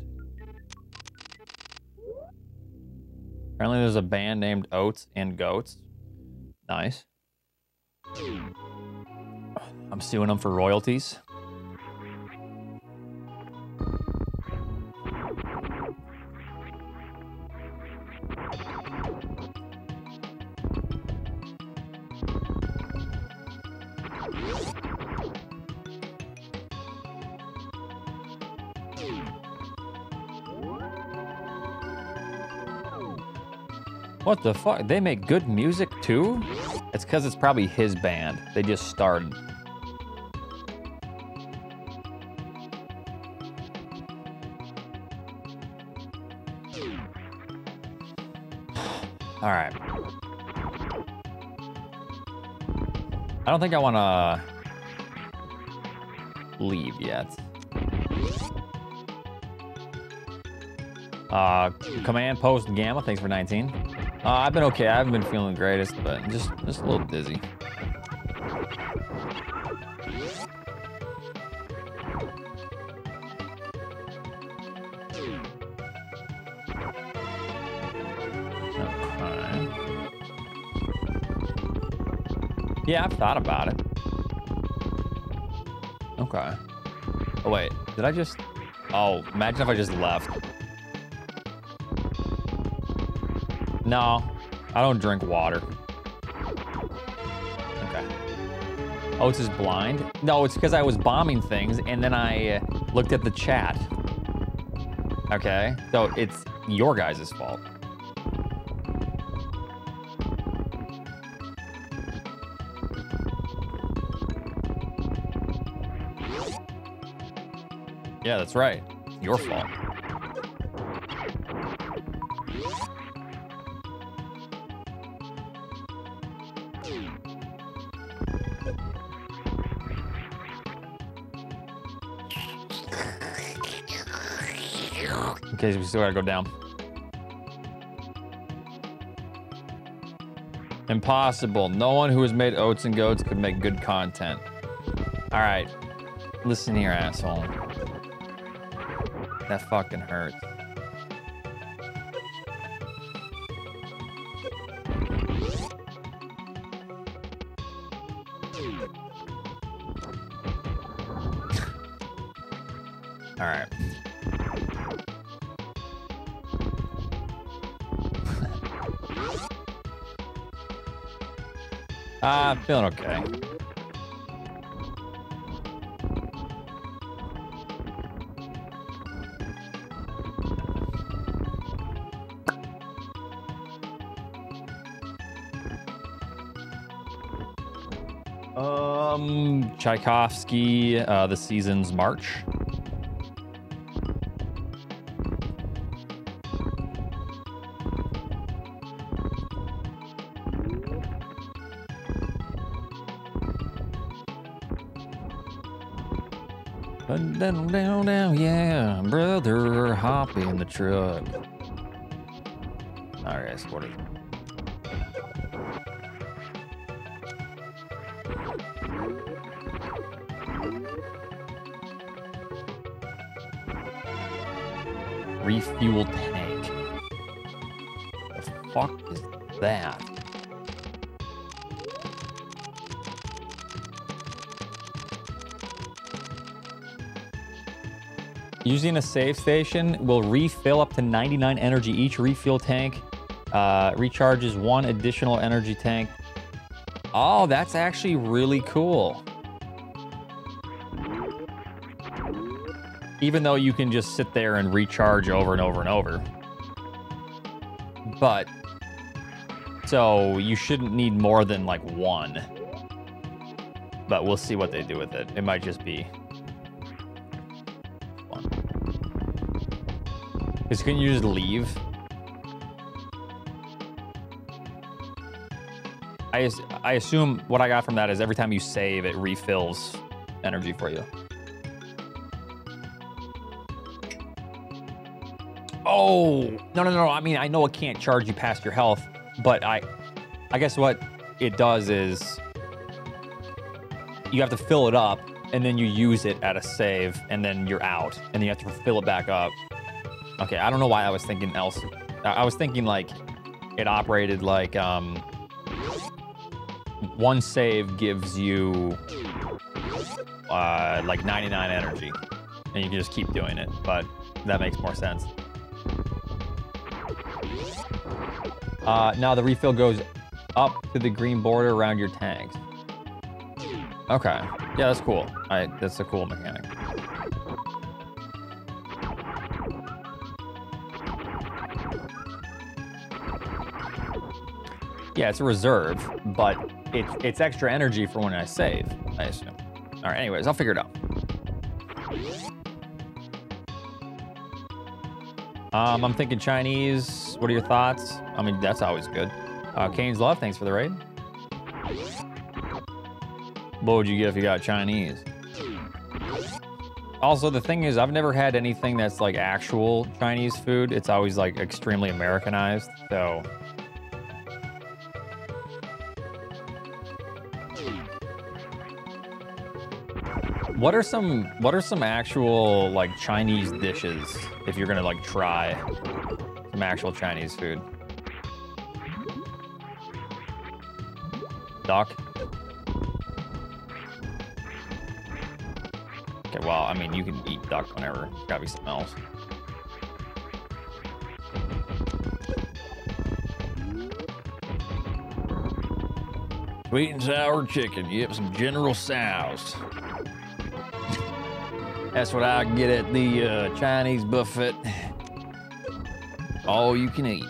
Apparently there's a band named Oats and Goats. Nice. I'm suing them for royalties. What the fuck? They make good music too? It's because it's probably his band. They just started. All right. I don't think I want to leave yet. Uh, Command Post Gamma, thanks for nineteen. Uh, I've been okay. I haven't been feeling the greatest, but just just a little dizzy. Okay. Yeah, I've thought about it. Okay. Oh wait, did I just? Oh, imagine if I just left. No, I don't drink water. Okay. Oats is blind? No, it's because I was bombing things and then I looked at the chat. Okay, so it's your guys' fault. Yeah, that's right. Your fault. Okay, so we still gotta go down. Impossible. No one who has made Oats and Goats could make good content. All right. Listen here, asshole. That fucking hurts. All right. Ah, I'm feeling okay. Tchaikovsky, uh, The Seasons March. Down, down, down, down, yeah, brother, hop in the truck. All right, guys, what is it? Refuel tank. The fuck is that? Using a save station will refill up to ninety-nine energy each. Refuel tank uh, recharges one additional energy tank. Oh, that's actually really cool. Even though you can just sit there and recharge over and over and over. But, so you shouldn't need more than like one. But we'll see what they do with it. It might just be one. Because couldn't you just leave? I, I assume what I got from that is every time you save, it refills energy for you. Oh, no, no, no, I mean, I know it can't charge you past your health, but I I guess what it does is you have to fill it up, and then you use it at a save, and then you're out, and then you have to fill it back up. Okay, I don't know why I was thinking else. I was thinking, like, it operated like, um, one save gives you, uh, like, ninety-nine energy, and you can just keep doing it, but that makes more sense. Uh, now the refill goes up to the green border around your tanks. Okay, yeah, that's cool. All right, that's a cool mechanic. Yeah, it's a reserve, but it's it's extra energy for when I save, I assume. All right, anyways, I'll figure it out. Um, I'm thinking Chinese. What are your thoughts? I mean, that's always good. Uh, Kane's Love, thanks for the raid. What would you get if you got Chinese? Also, the thing is, I've never had anything that's like actual Chinese food. It's always like extremely Americanized, so. What are some, what are some actual like Chinese dishes if you're gonna like try some actual Chinese food? Doc? Okay, well, I mean, you can eat duck whenever. There's gotta be something else. Sweet and sour chicken. Yep, some General Tso's. That's what I get at the uh, Chinese buffet. All you can eat.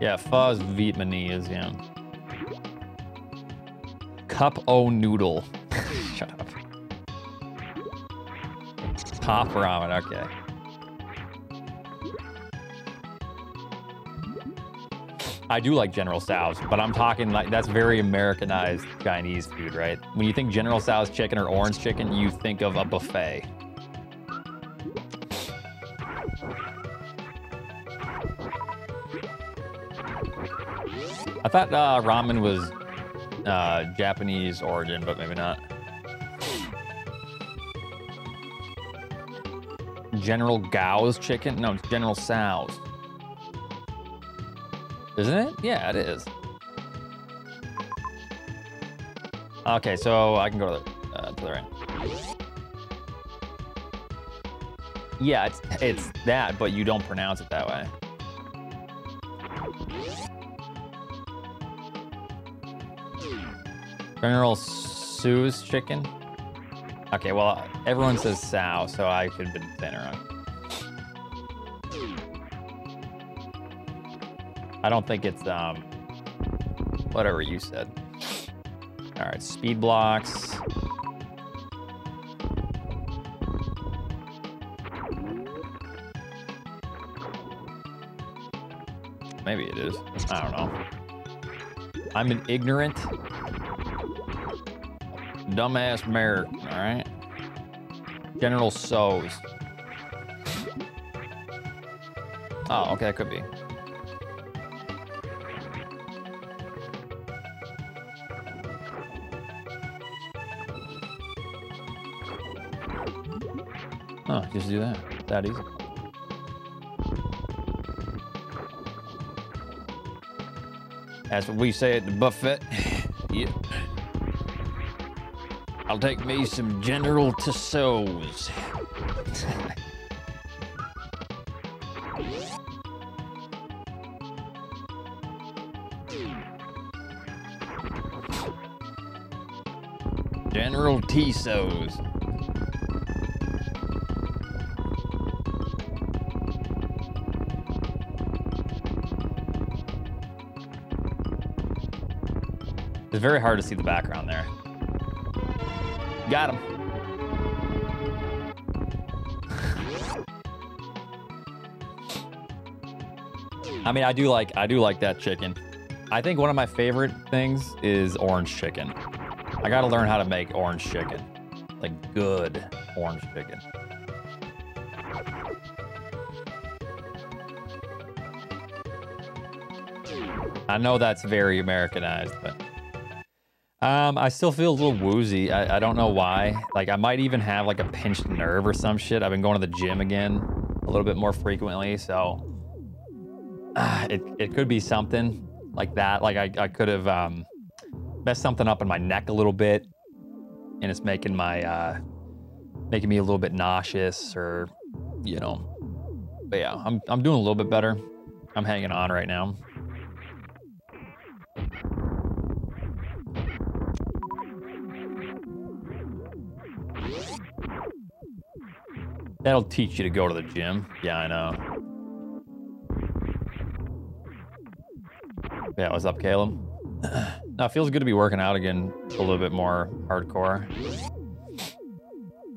Yeah, pho is Vietnamese, yeah. Cup o' noodle. Shut up. Top ramen, okay. I do like General Tso's, but I'm talking like that's very Americanized Chinese food, right? When you think General Tso's chicken or orange chicken, you think of a buffet. I thought uh, ramen was uh, Japanese origin, but maybe not. General Gao's chicken? No, it's General Tso's. Isn't it? Yeah, it is. Okay, so I can go to the, uh, to the right. Yeah, it's, it's that, but you don't pronounce it that way. General Tso's chicken? Okay, well, everyone says sow, so I could have been thinner on. I don't think it's, um, whatever you said. All right, speed blocks. Maybe it is, I don't know. I'm an ignorant. Dumbass mare, all right? General Tso's. Oh, okay, that could be. Huh, just do that. That easy. That's what we say at the buffet. Yeah. I'll take me some General Tso's. General Tso's. It's very hard to see the background there. Got him. I mean, I do like, I do like that chicken. I think one of my favorite things is orange chicken. I gotta learn how to make orange chicken. Like good orange chicken. I know that's very Americanized, but Um, I still feel a little woozy. I, I don't know why. Like, I might even have like a pinched nerve or some shit. I've been going to the gym again a little bit more frequently, so uh, it, it could be something like that. Like, I, I could have um, messed something up in my neck a little bit, and it's making my, uh, making me a little bit nauseous or, you know. But yeah, I'm, I'm doing a little bit better. I'm hanging on right now. That'll teach you to go to the gym. Yeah, I know. Yeah, what's up, Caleb? Now, it feels good to be working out again a little bit more hardcore. It's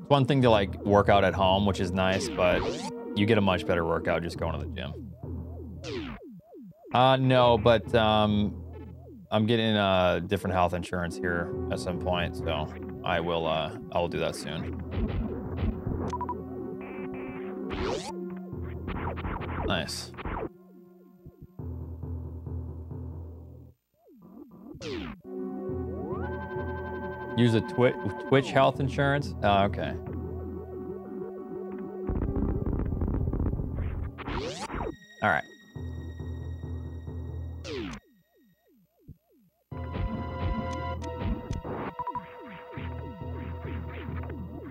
one thing to, like, work out at home, which is nice, but you get a much better workout just going to the gym. Uh, no, but um, uh, I'm getting uh, different health insurance here at some point, so I will uh, I will do that soon. Nice. Use the Twi Twitch health insurance? Oh, okay. All right.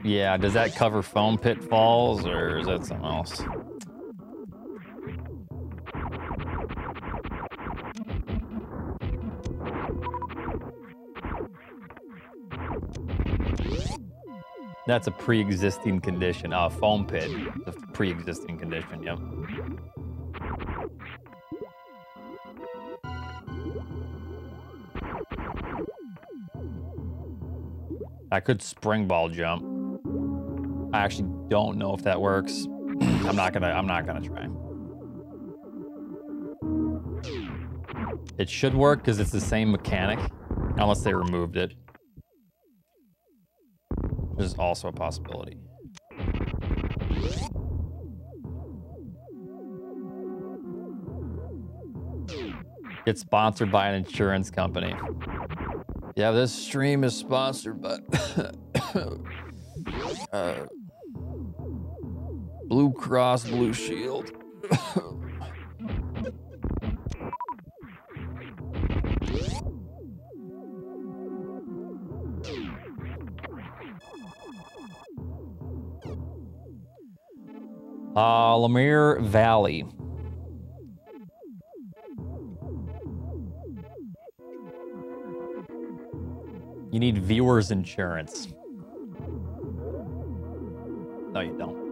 Yeah, does that cover foam pitfalls, or is that something else? That's a pre-existing condition. Uh, foam pit, the pre-existing condition, yep. I could spring ball jump. I actually don't know if that works. I'm not gonna, I'm not gonna try. It should work because it's the same mechanic, unless they removed it. Which is also a possibility. It's sponsored by an insurance company. Yeah, this stream is sponsored by uh, Blue Cross Blue Shield. Uh, Lemire Valley. You need viewers insurance. No, you don't.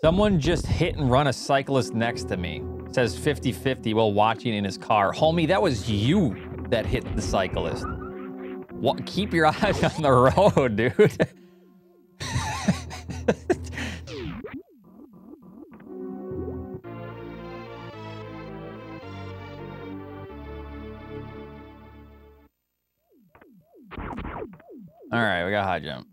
Someone just hit and run a cyclist next to me. It says fifty fifty while watching in his car. Homie, that was you that hit the cyclist. What, keep your eyes on the road, dude. All right, we got high jump.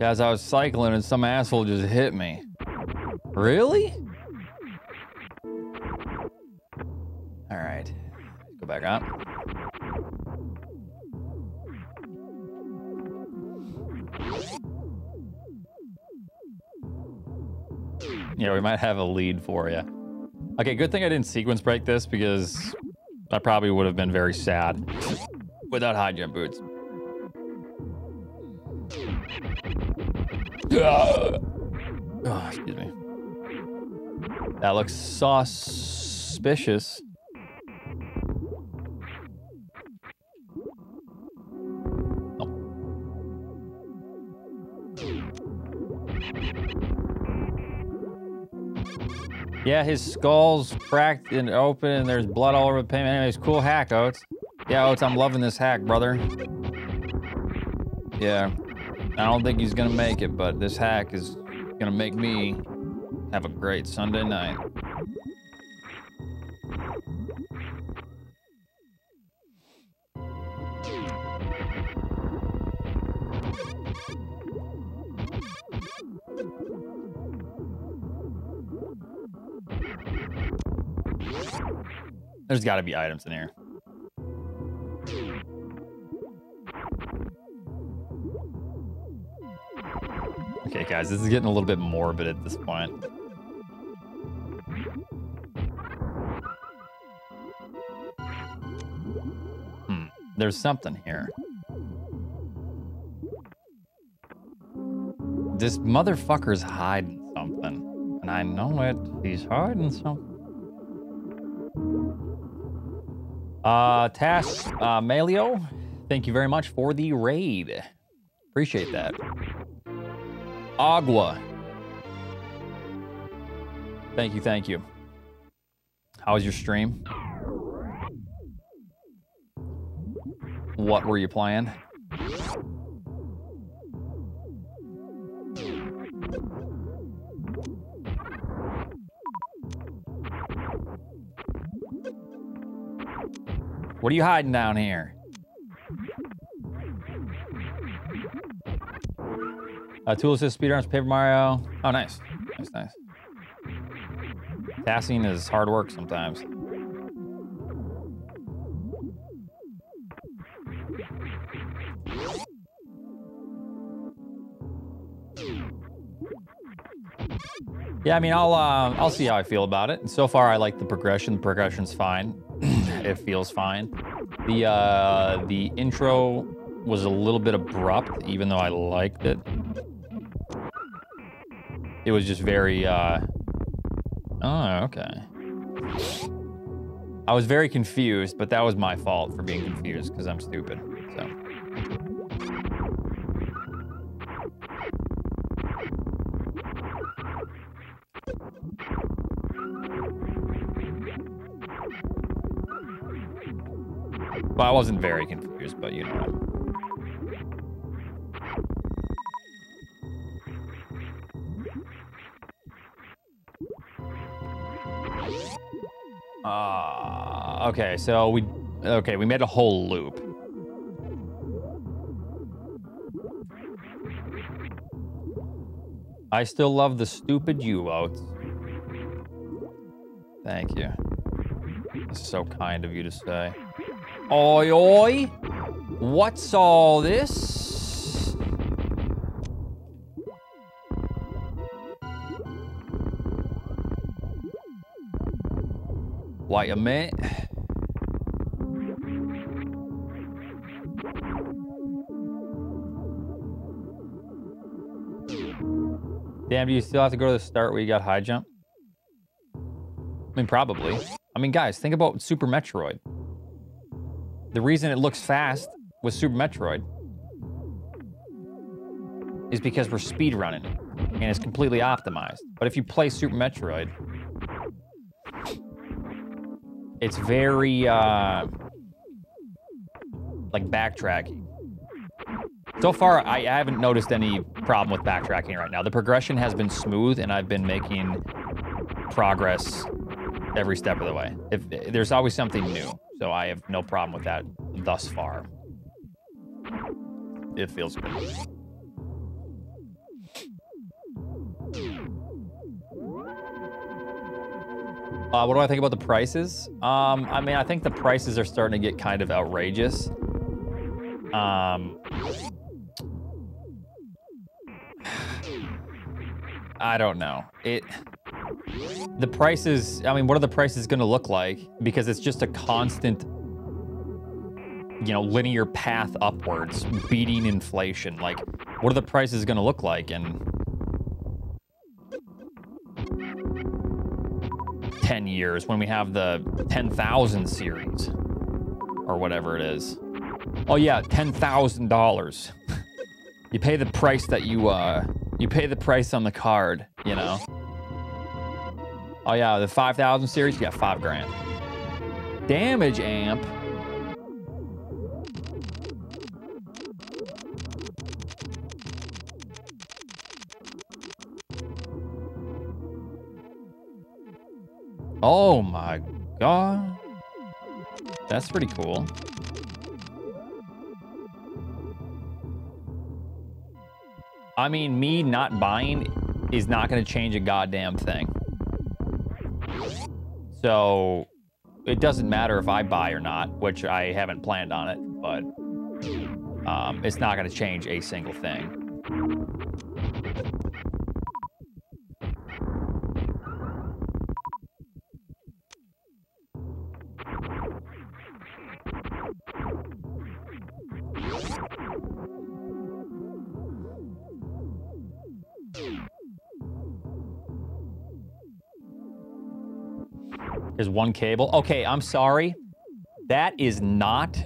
Guys, I was cycling and some asshole just hit me. Really? All right, go back up. Yeah, we might have a lead for you. Okay, good thing I didn't sequence break this because I probably would have been very sad without high jump boots. Oh, excuse me. That looks suspicious. Oh. Yeah, his skull's cracked and open and there's blood all over the pavement. Anyways, cool hack, Oats. Yeah, Oats, I'm loving this hack, brother. Yeah. I don't think he's gonna make it, but this hack is gonna make me have a great Sunday night. There's gotta be items in here. Okay, guys, this is getting a little bit morbid at this point. Hmm, there's something here. This motherfucker's hiding something, and I know it. He's hiding something. Uh, Tass, uh, Malio, thank you very much for the raid. Appreciate that. Agua. Thank you, thank you. How was your stream? What were you playing? What are you hiding down here? Uh, tool assist speedruns, Paper Mario. Oh, nice. Nice, nice. Tasking is hard work sometimes. Yeah, I mean, I'll uh, I'll see how I feel about it. And so far, I like the progression. The progression's fine. It feels fine. The uh, the intro was a little bit abrupt, even though I liked it. It was just very. Uh... Oh, okay. I was very confused, but that was my fault for being confused because I'm stupid. So. Well, I wasn't very confused, but you know. Ah, uh, okay. So we, okay, we made a whole loop. I still love the stupid you, Oats. Thank you. That's so kind of you to say. Oi, oi! What's all this? Wait a minute. Damn, do you still have to go to the start where you got high jump? I mean, probably. I mean, guys, think about Super Metroid. The reason it looks fast with Super Metroid is because we're speedrunning it, and it's completely optimized. But if you play Super Metroid, it's very, uh, like, backtracking. So far, I, I haven't noticed any problem with backtracking right now. The progression has been smooth, and I've been making progress every step of the way. If, if there's always something new. So I have no problem with that thus far. It feels good. Uh, what do I think about the prices? Um, I mean, I think the prices are starting to get kind of outrageous. Um, I don't know. It... The prices, I mean, what are the prices going to look like? Because it's just a constant, you know, linear path upwards, beating inflation. Like, what are the prices going to look like in ten years when we have the ten thousand series or whatever it is? Oh, yeah, ten thousand dollars. You pay the price that you, uh, you pay the price on the card, you know? Oh yeah, the five thousand series, you got five grand. Damage amp. Oh my God. That's pretty cool. I mean, me not buying is not gonna change a goddamn thing. So it doesn't matter if I buy or not, which I haven't planned on it, but um, it's not going to change a single thing. Is one cable. Okay, I'm sorry. That is not.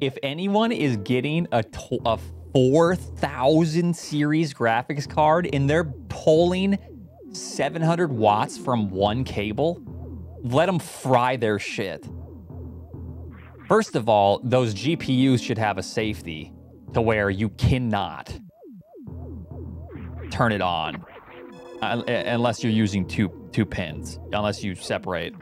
If anyone is getting a, a four thousand series graphics card and they're pulling seven hundred watts from one cable, let them fry their shit. First of all, those G P Us should have a safety to where you cannot turn it on uh, unless you're using two two pins, unless you separate.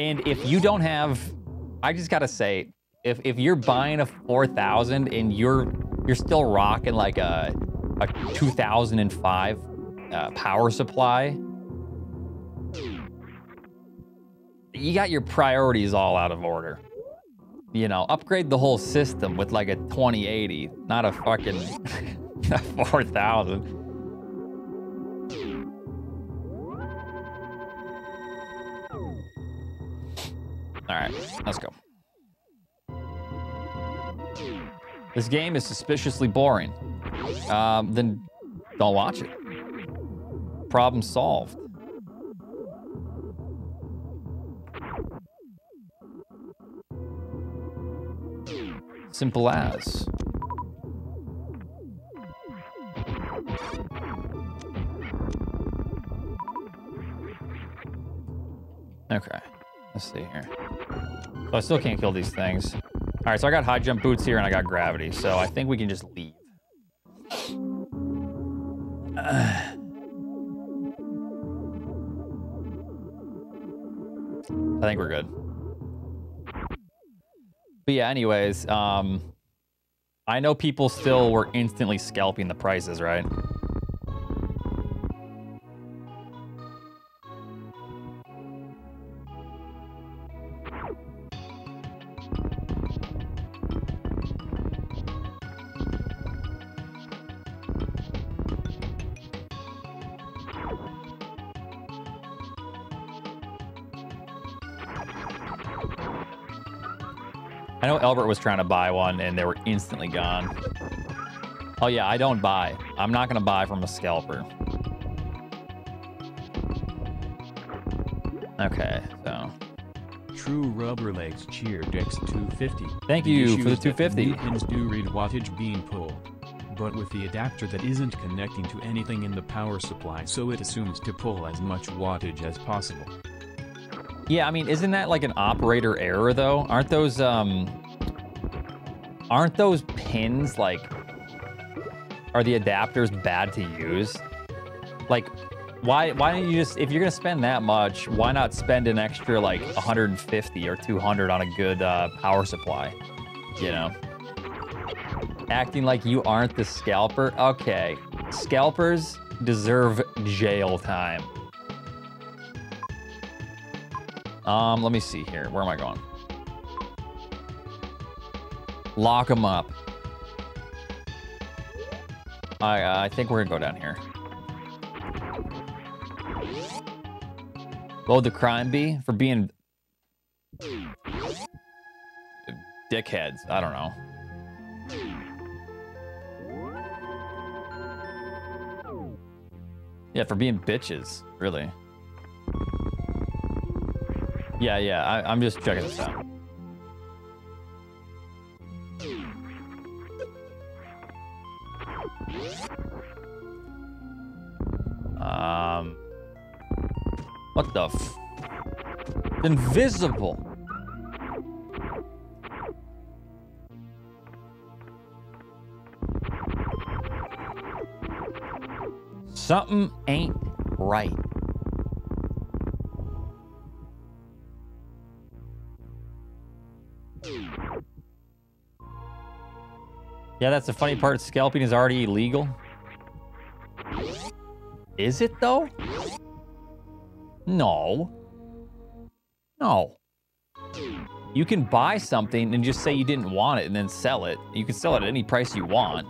And if you don't have, I just gotta say, if if you're buying a four thousand and you're you're still rocking like a a two thousand five uh, power supply, you got your priorities all out of order. You know, upgrade the whole system with like a twenty eighty, not a fucking four thousand. All right, let's go. This game is suspiciously boring. Um, then don't watch it. Problem solved. Simple as. Okay. Let's see here. So I still can't kill these things. All right, so I got high jump boots here and I got gravity, so I think we can just leave. Uh, I think we're good. But yeah, anyways, um, I know people still were instantly scalping the prices, right? I know Albert was trying to buy one and they were instantly gone. Oh yeah, I don't buy. I'm not gonna buy from a scalper. Okay, so. True Rubber Legs Cheer Dex two fifty. Thank you for the two fifty. The pins do read wattage being pulled, but with the adapter that isn't connecting to anything in the power supply, so it assumes to pull as much wattage as possible. Yeah, I mean, isn't that like an operator error though? Aren't those um aren't those pins like, are the adapters bad to use? Like why why don't you just, if you're gonna spend that much, why not spend an extra like one hundred fifty or two hundred on a good uh, power supply? You know? Acting like you aren't the scalper? Okay. Scalpers deserve jail time. Um, let me see here. Where am I going? Lock them up. I, uh, I think we're gonna go down here. Load the crime bee for being dickheads. I don't know. Yeah, for being bitches, really. Yeah, yeah, I, I'm just checking this out. Um, what the f... Invisible! Something ain't right. Yeah, that's the funny part. Scalping is already illegal. Is it though? No. No. You can buy something and just say you didn't want it and then sell it. You can sell it at any price you want.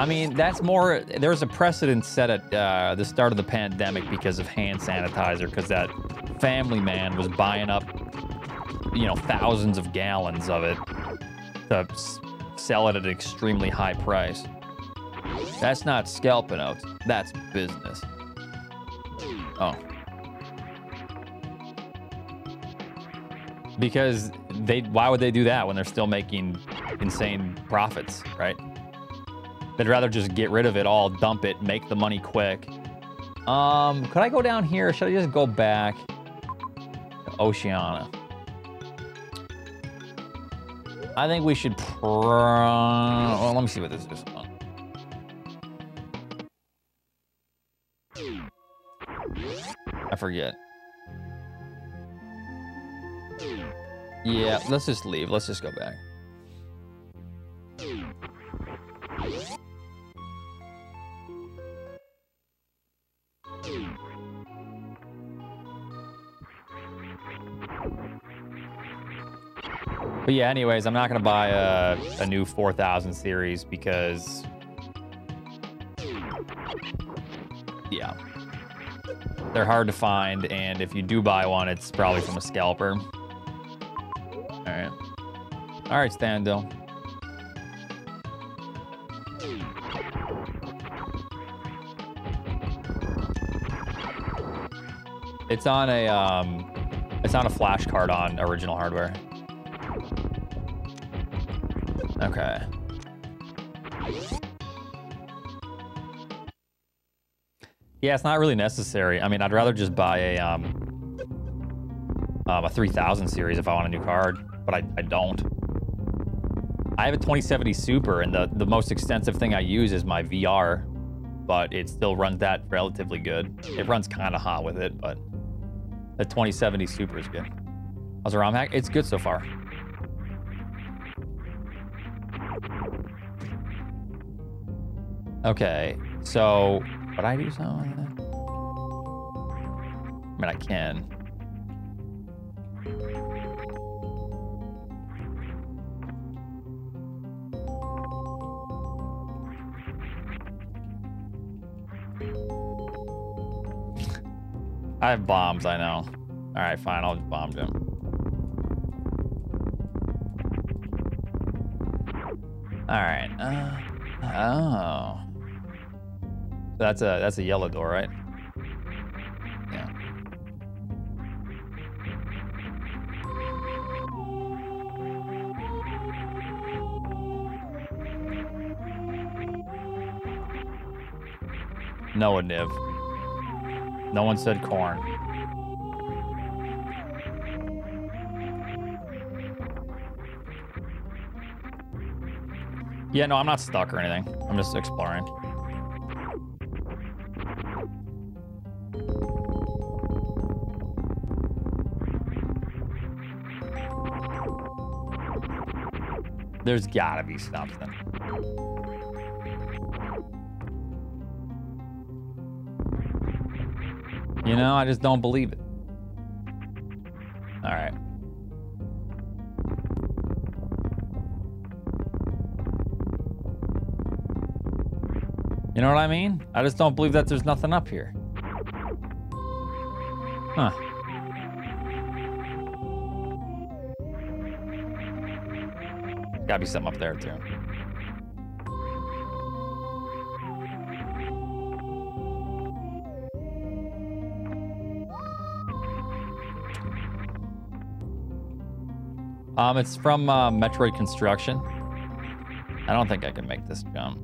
I mean, that's more, there's a precedent set at uh, the start of the pandemic because of hand sanitizer, because that family man was buying up, you know, thousands of gallons of it to sell it at an extremely high price. That's not scalping out, that's business. Oh. Because they, why would they do that when they're still making insane profits, right? They'd rather just get rid of it all, dump it, make the money quick. Um, could I go down here or should I just go back to Oceania? I think we should pr- well, let me see what this is. I forget. Yeah, let's just leave. Let's just go back. But yeah, anyways, I'm not going to buy a, a new four thousand series because... yeah. They're hard to find, and if you do buy one, it's probably from a scalper. All right. All right, Standill. It's on a um, it's on a flash card on original hardware. Okay. Yeah, it's not really necessary. I mean, I'd rather just buy a um, um a three thousand series if I want a new card, but I, I don't. I have a twenty seventy Super, and the, the most extensive thing I use is my V R, but it still runs that relatively good. It runs kind of hot with it, but the twenty seventy Super is good. How's the ROM hack? It's good so far. Okay, so... would I do something like that? I mean, I can. I have bombs, I know. All right, fine, I'll just bomb him. All right. Uh, oh. That's a that's a yellow door, right? Yeah. No, a Niv. No one said corn. Yeah, no, I'm not stuck or anything. I'm just exploring. There's gotta be something. You know, I just don't believe it. All right. You know what I mean? I just don't believe that there's nothing up here. Huh. Gotta be something up there too. Um, it's from uh, Metroid Construction. I don't think I can make this jump.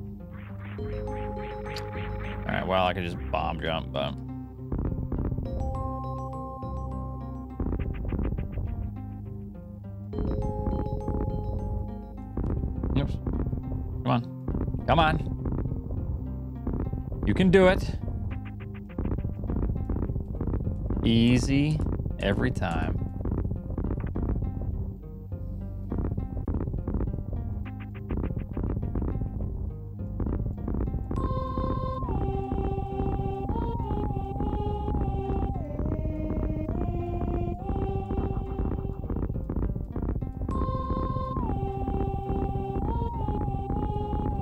All right, well, I could just bomb jump, but. Come on. Come on. You can do it. Easy every time.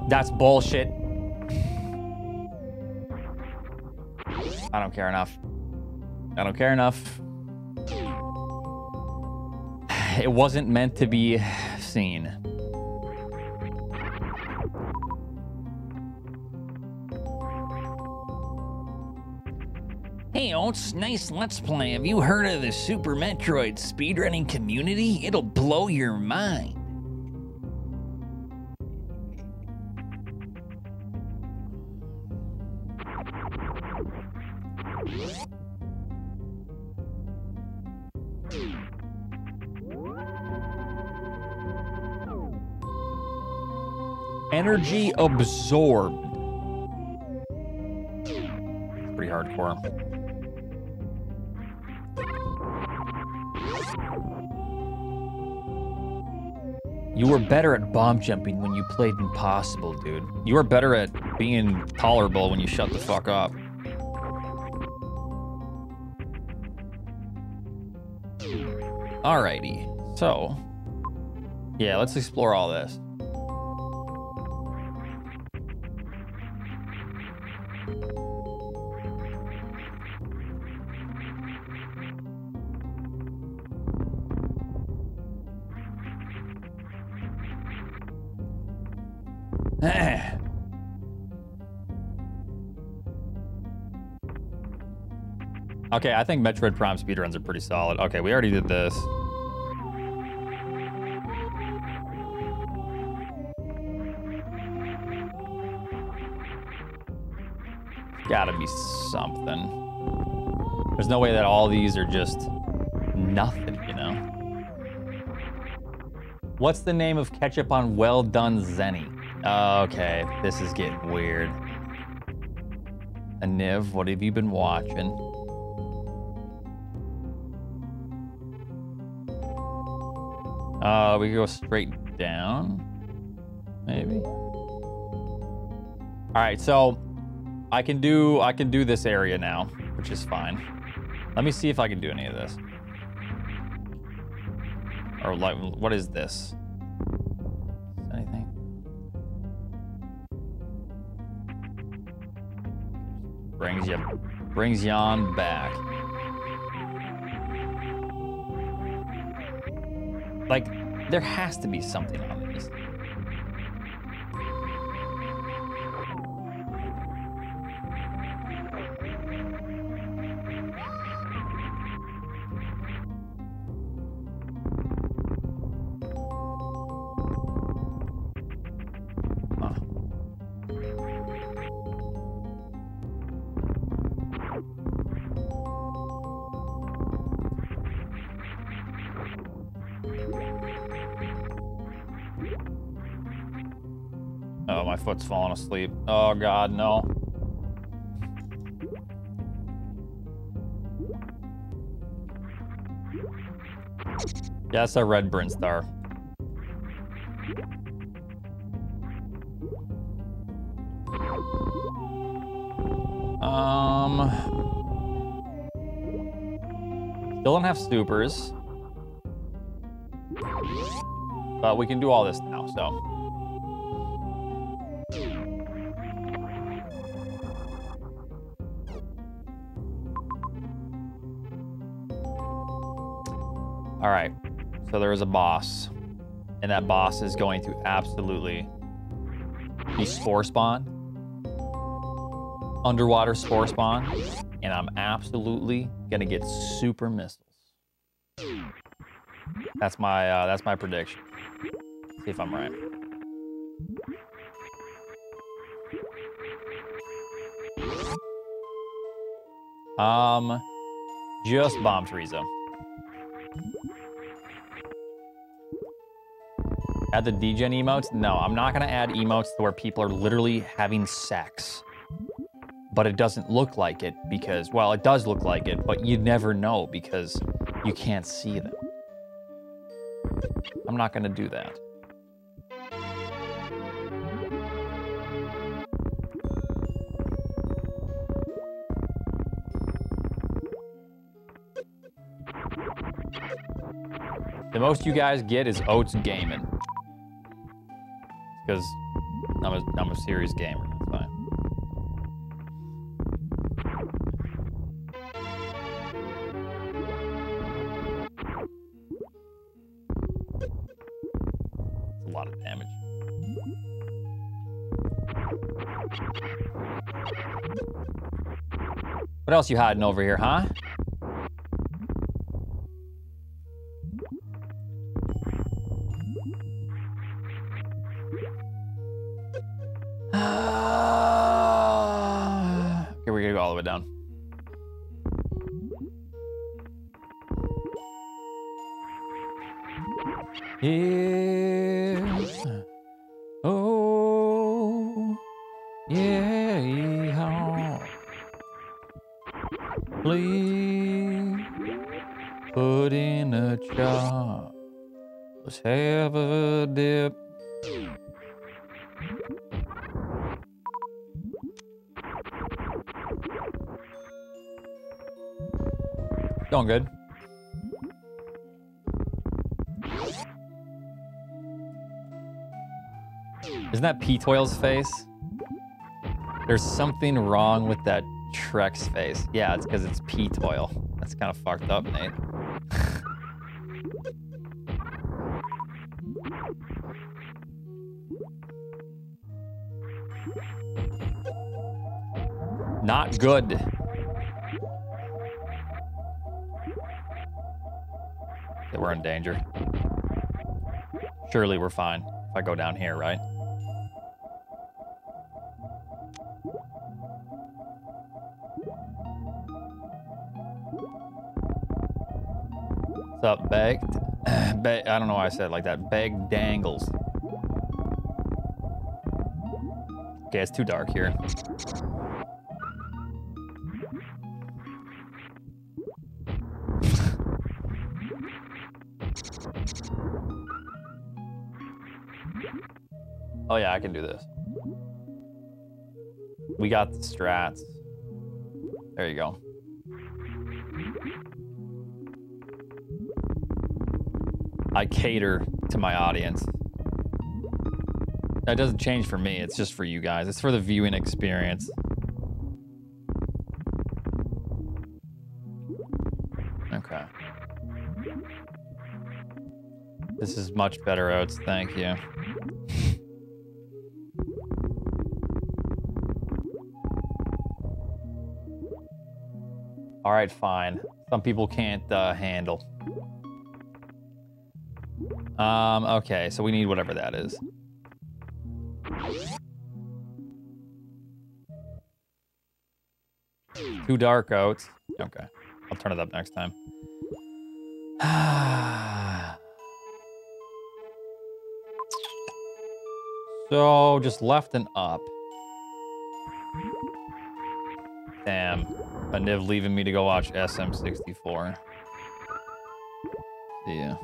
That's bullshit. I don't care enough. I don't care enough. It wasn't meant to be seen. Hey Oats, nice Let's Play. Have you heard of the Super Metroid speedrunning community? It'll blow your mind. Energy absorbed. Pretty hardcore. You were better at bomb jumping when you played Impossible, dude. You were better at being tolerable when you shut the fuck up. Alrighty, so yeah, let's explore all this. Okay, I think Metroid Prime speedruns are pretty solid. Okay, we already did this. Gotta be something. There's no way that all these are just nothing, you know? What's the name of ketchup on Well Done Zenny? Okay, this is getting weird. Aniv, what have you been watching? Uh, we go straight down, maybe. All right, so I can do I can do this area now, which is fine. Let me see if I can do any of this. Or like, what is this? Anything? Brings you, brings you on back. Like, there has to be something on this. Huh. Oh, my foot's falling asleep. Oh, God, no. Yes, a Red Brinstar. Um, still don't have supers, but we can do all this now, so. All right, so there is a boss, and that boss is going to absolutely be Spore Spawn, underwater Spore Spawn, and I'm absolutely gonna get super missiles. That's my uh, that's my prediction. See if I'm right. Um, just bomb Terrizo. Add the degen emotes? No, I'm not gonna add emotes to where people are literally having sex. But it doesn't look like it because, well, it does look like it, but you never know because you can't see them. I'm not gonna do that. The most you guys get is Oats Gaming. Because I'm a, I'm a serious gamer, that's fine. That's a lot of damage. What else you hiding over here, huh? Okay, we're gonna go all the way down. Yeah. Oh. Yeah. Yeehaw. Please put in a chop. Let's have a dip. Going good. Isn't that P-Toil's face? There's something wrong with that Trek's face. Yeah, it's because it's P-Toil. That's kind of fucked up, Nate. Not good. Okay, we're in danger. Surely we're fine if I go down here, right? What's up, baked? Ba I don't know why I said it like that. Bag dangles. Okay, it's too dark here. Oh yeah, I can do this. We got the strats. There you go. I cater to my audience. That doesn't change for me, it's just for you guys. It's for the viewing experience. Okay. This is much better, Oats, thank you. All right, fine. Some people can't uh, handle. Um, okay, so we need whatever that is. Too dark, Oats. Okay, I'll turn it up next time. So, just left and up. Damn, a Niv leaving me to go watch S M sixty-four. Yeah.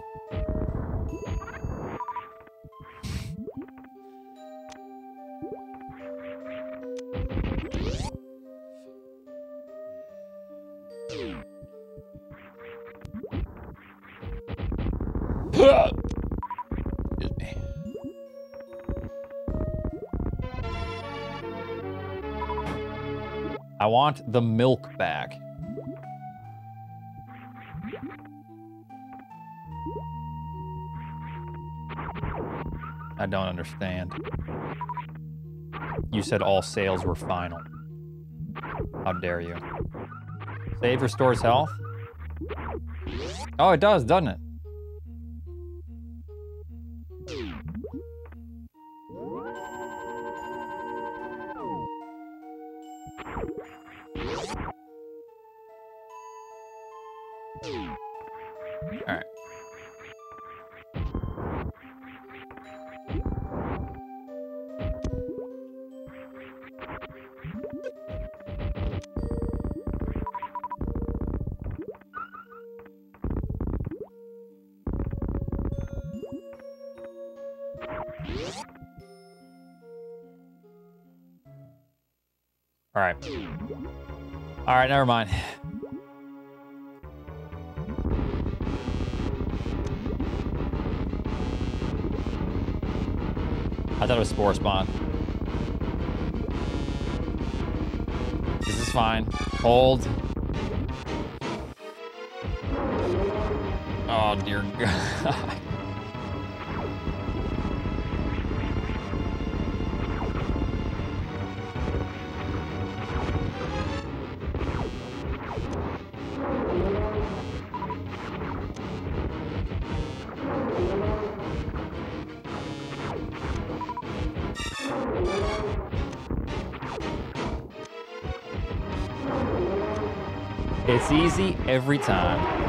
I want the milk back. I don't understand. You said all sales were final. How dare you? Save restores health? Oh, it does, doesn't it? All right, never mind. I thought it was Spore Spawn. This is fine. Hold. Oh, dear God. It's easy every time.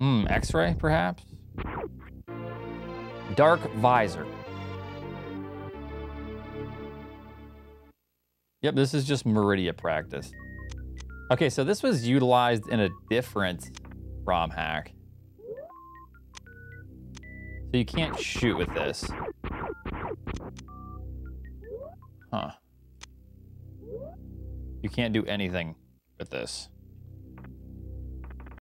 Hmm, X-ray, perhaps? Dark visor. Yep, this is just Meridia practice. Okay, so this was utilized in a different ROM hack. So you can't shoot with this. Huh. You can't do anything with this.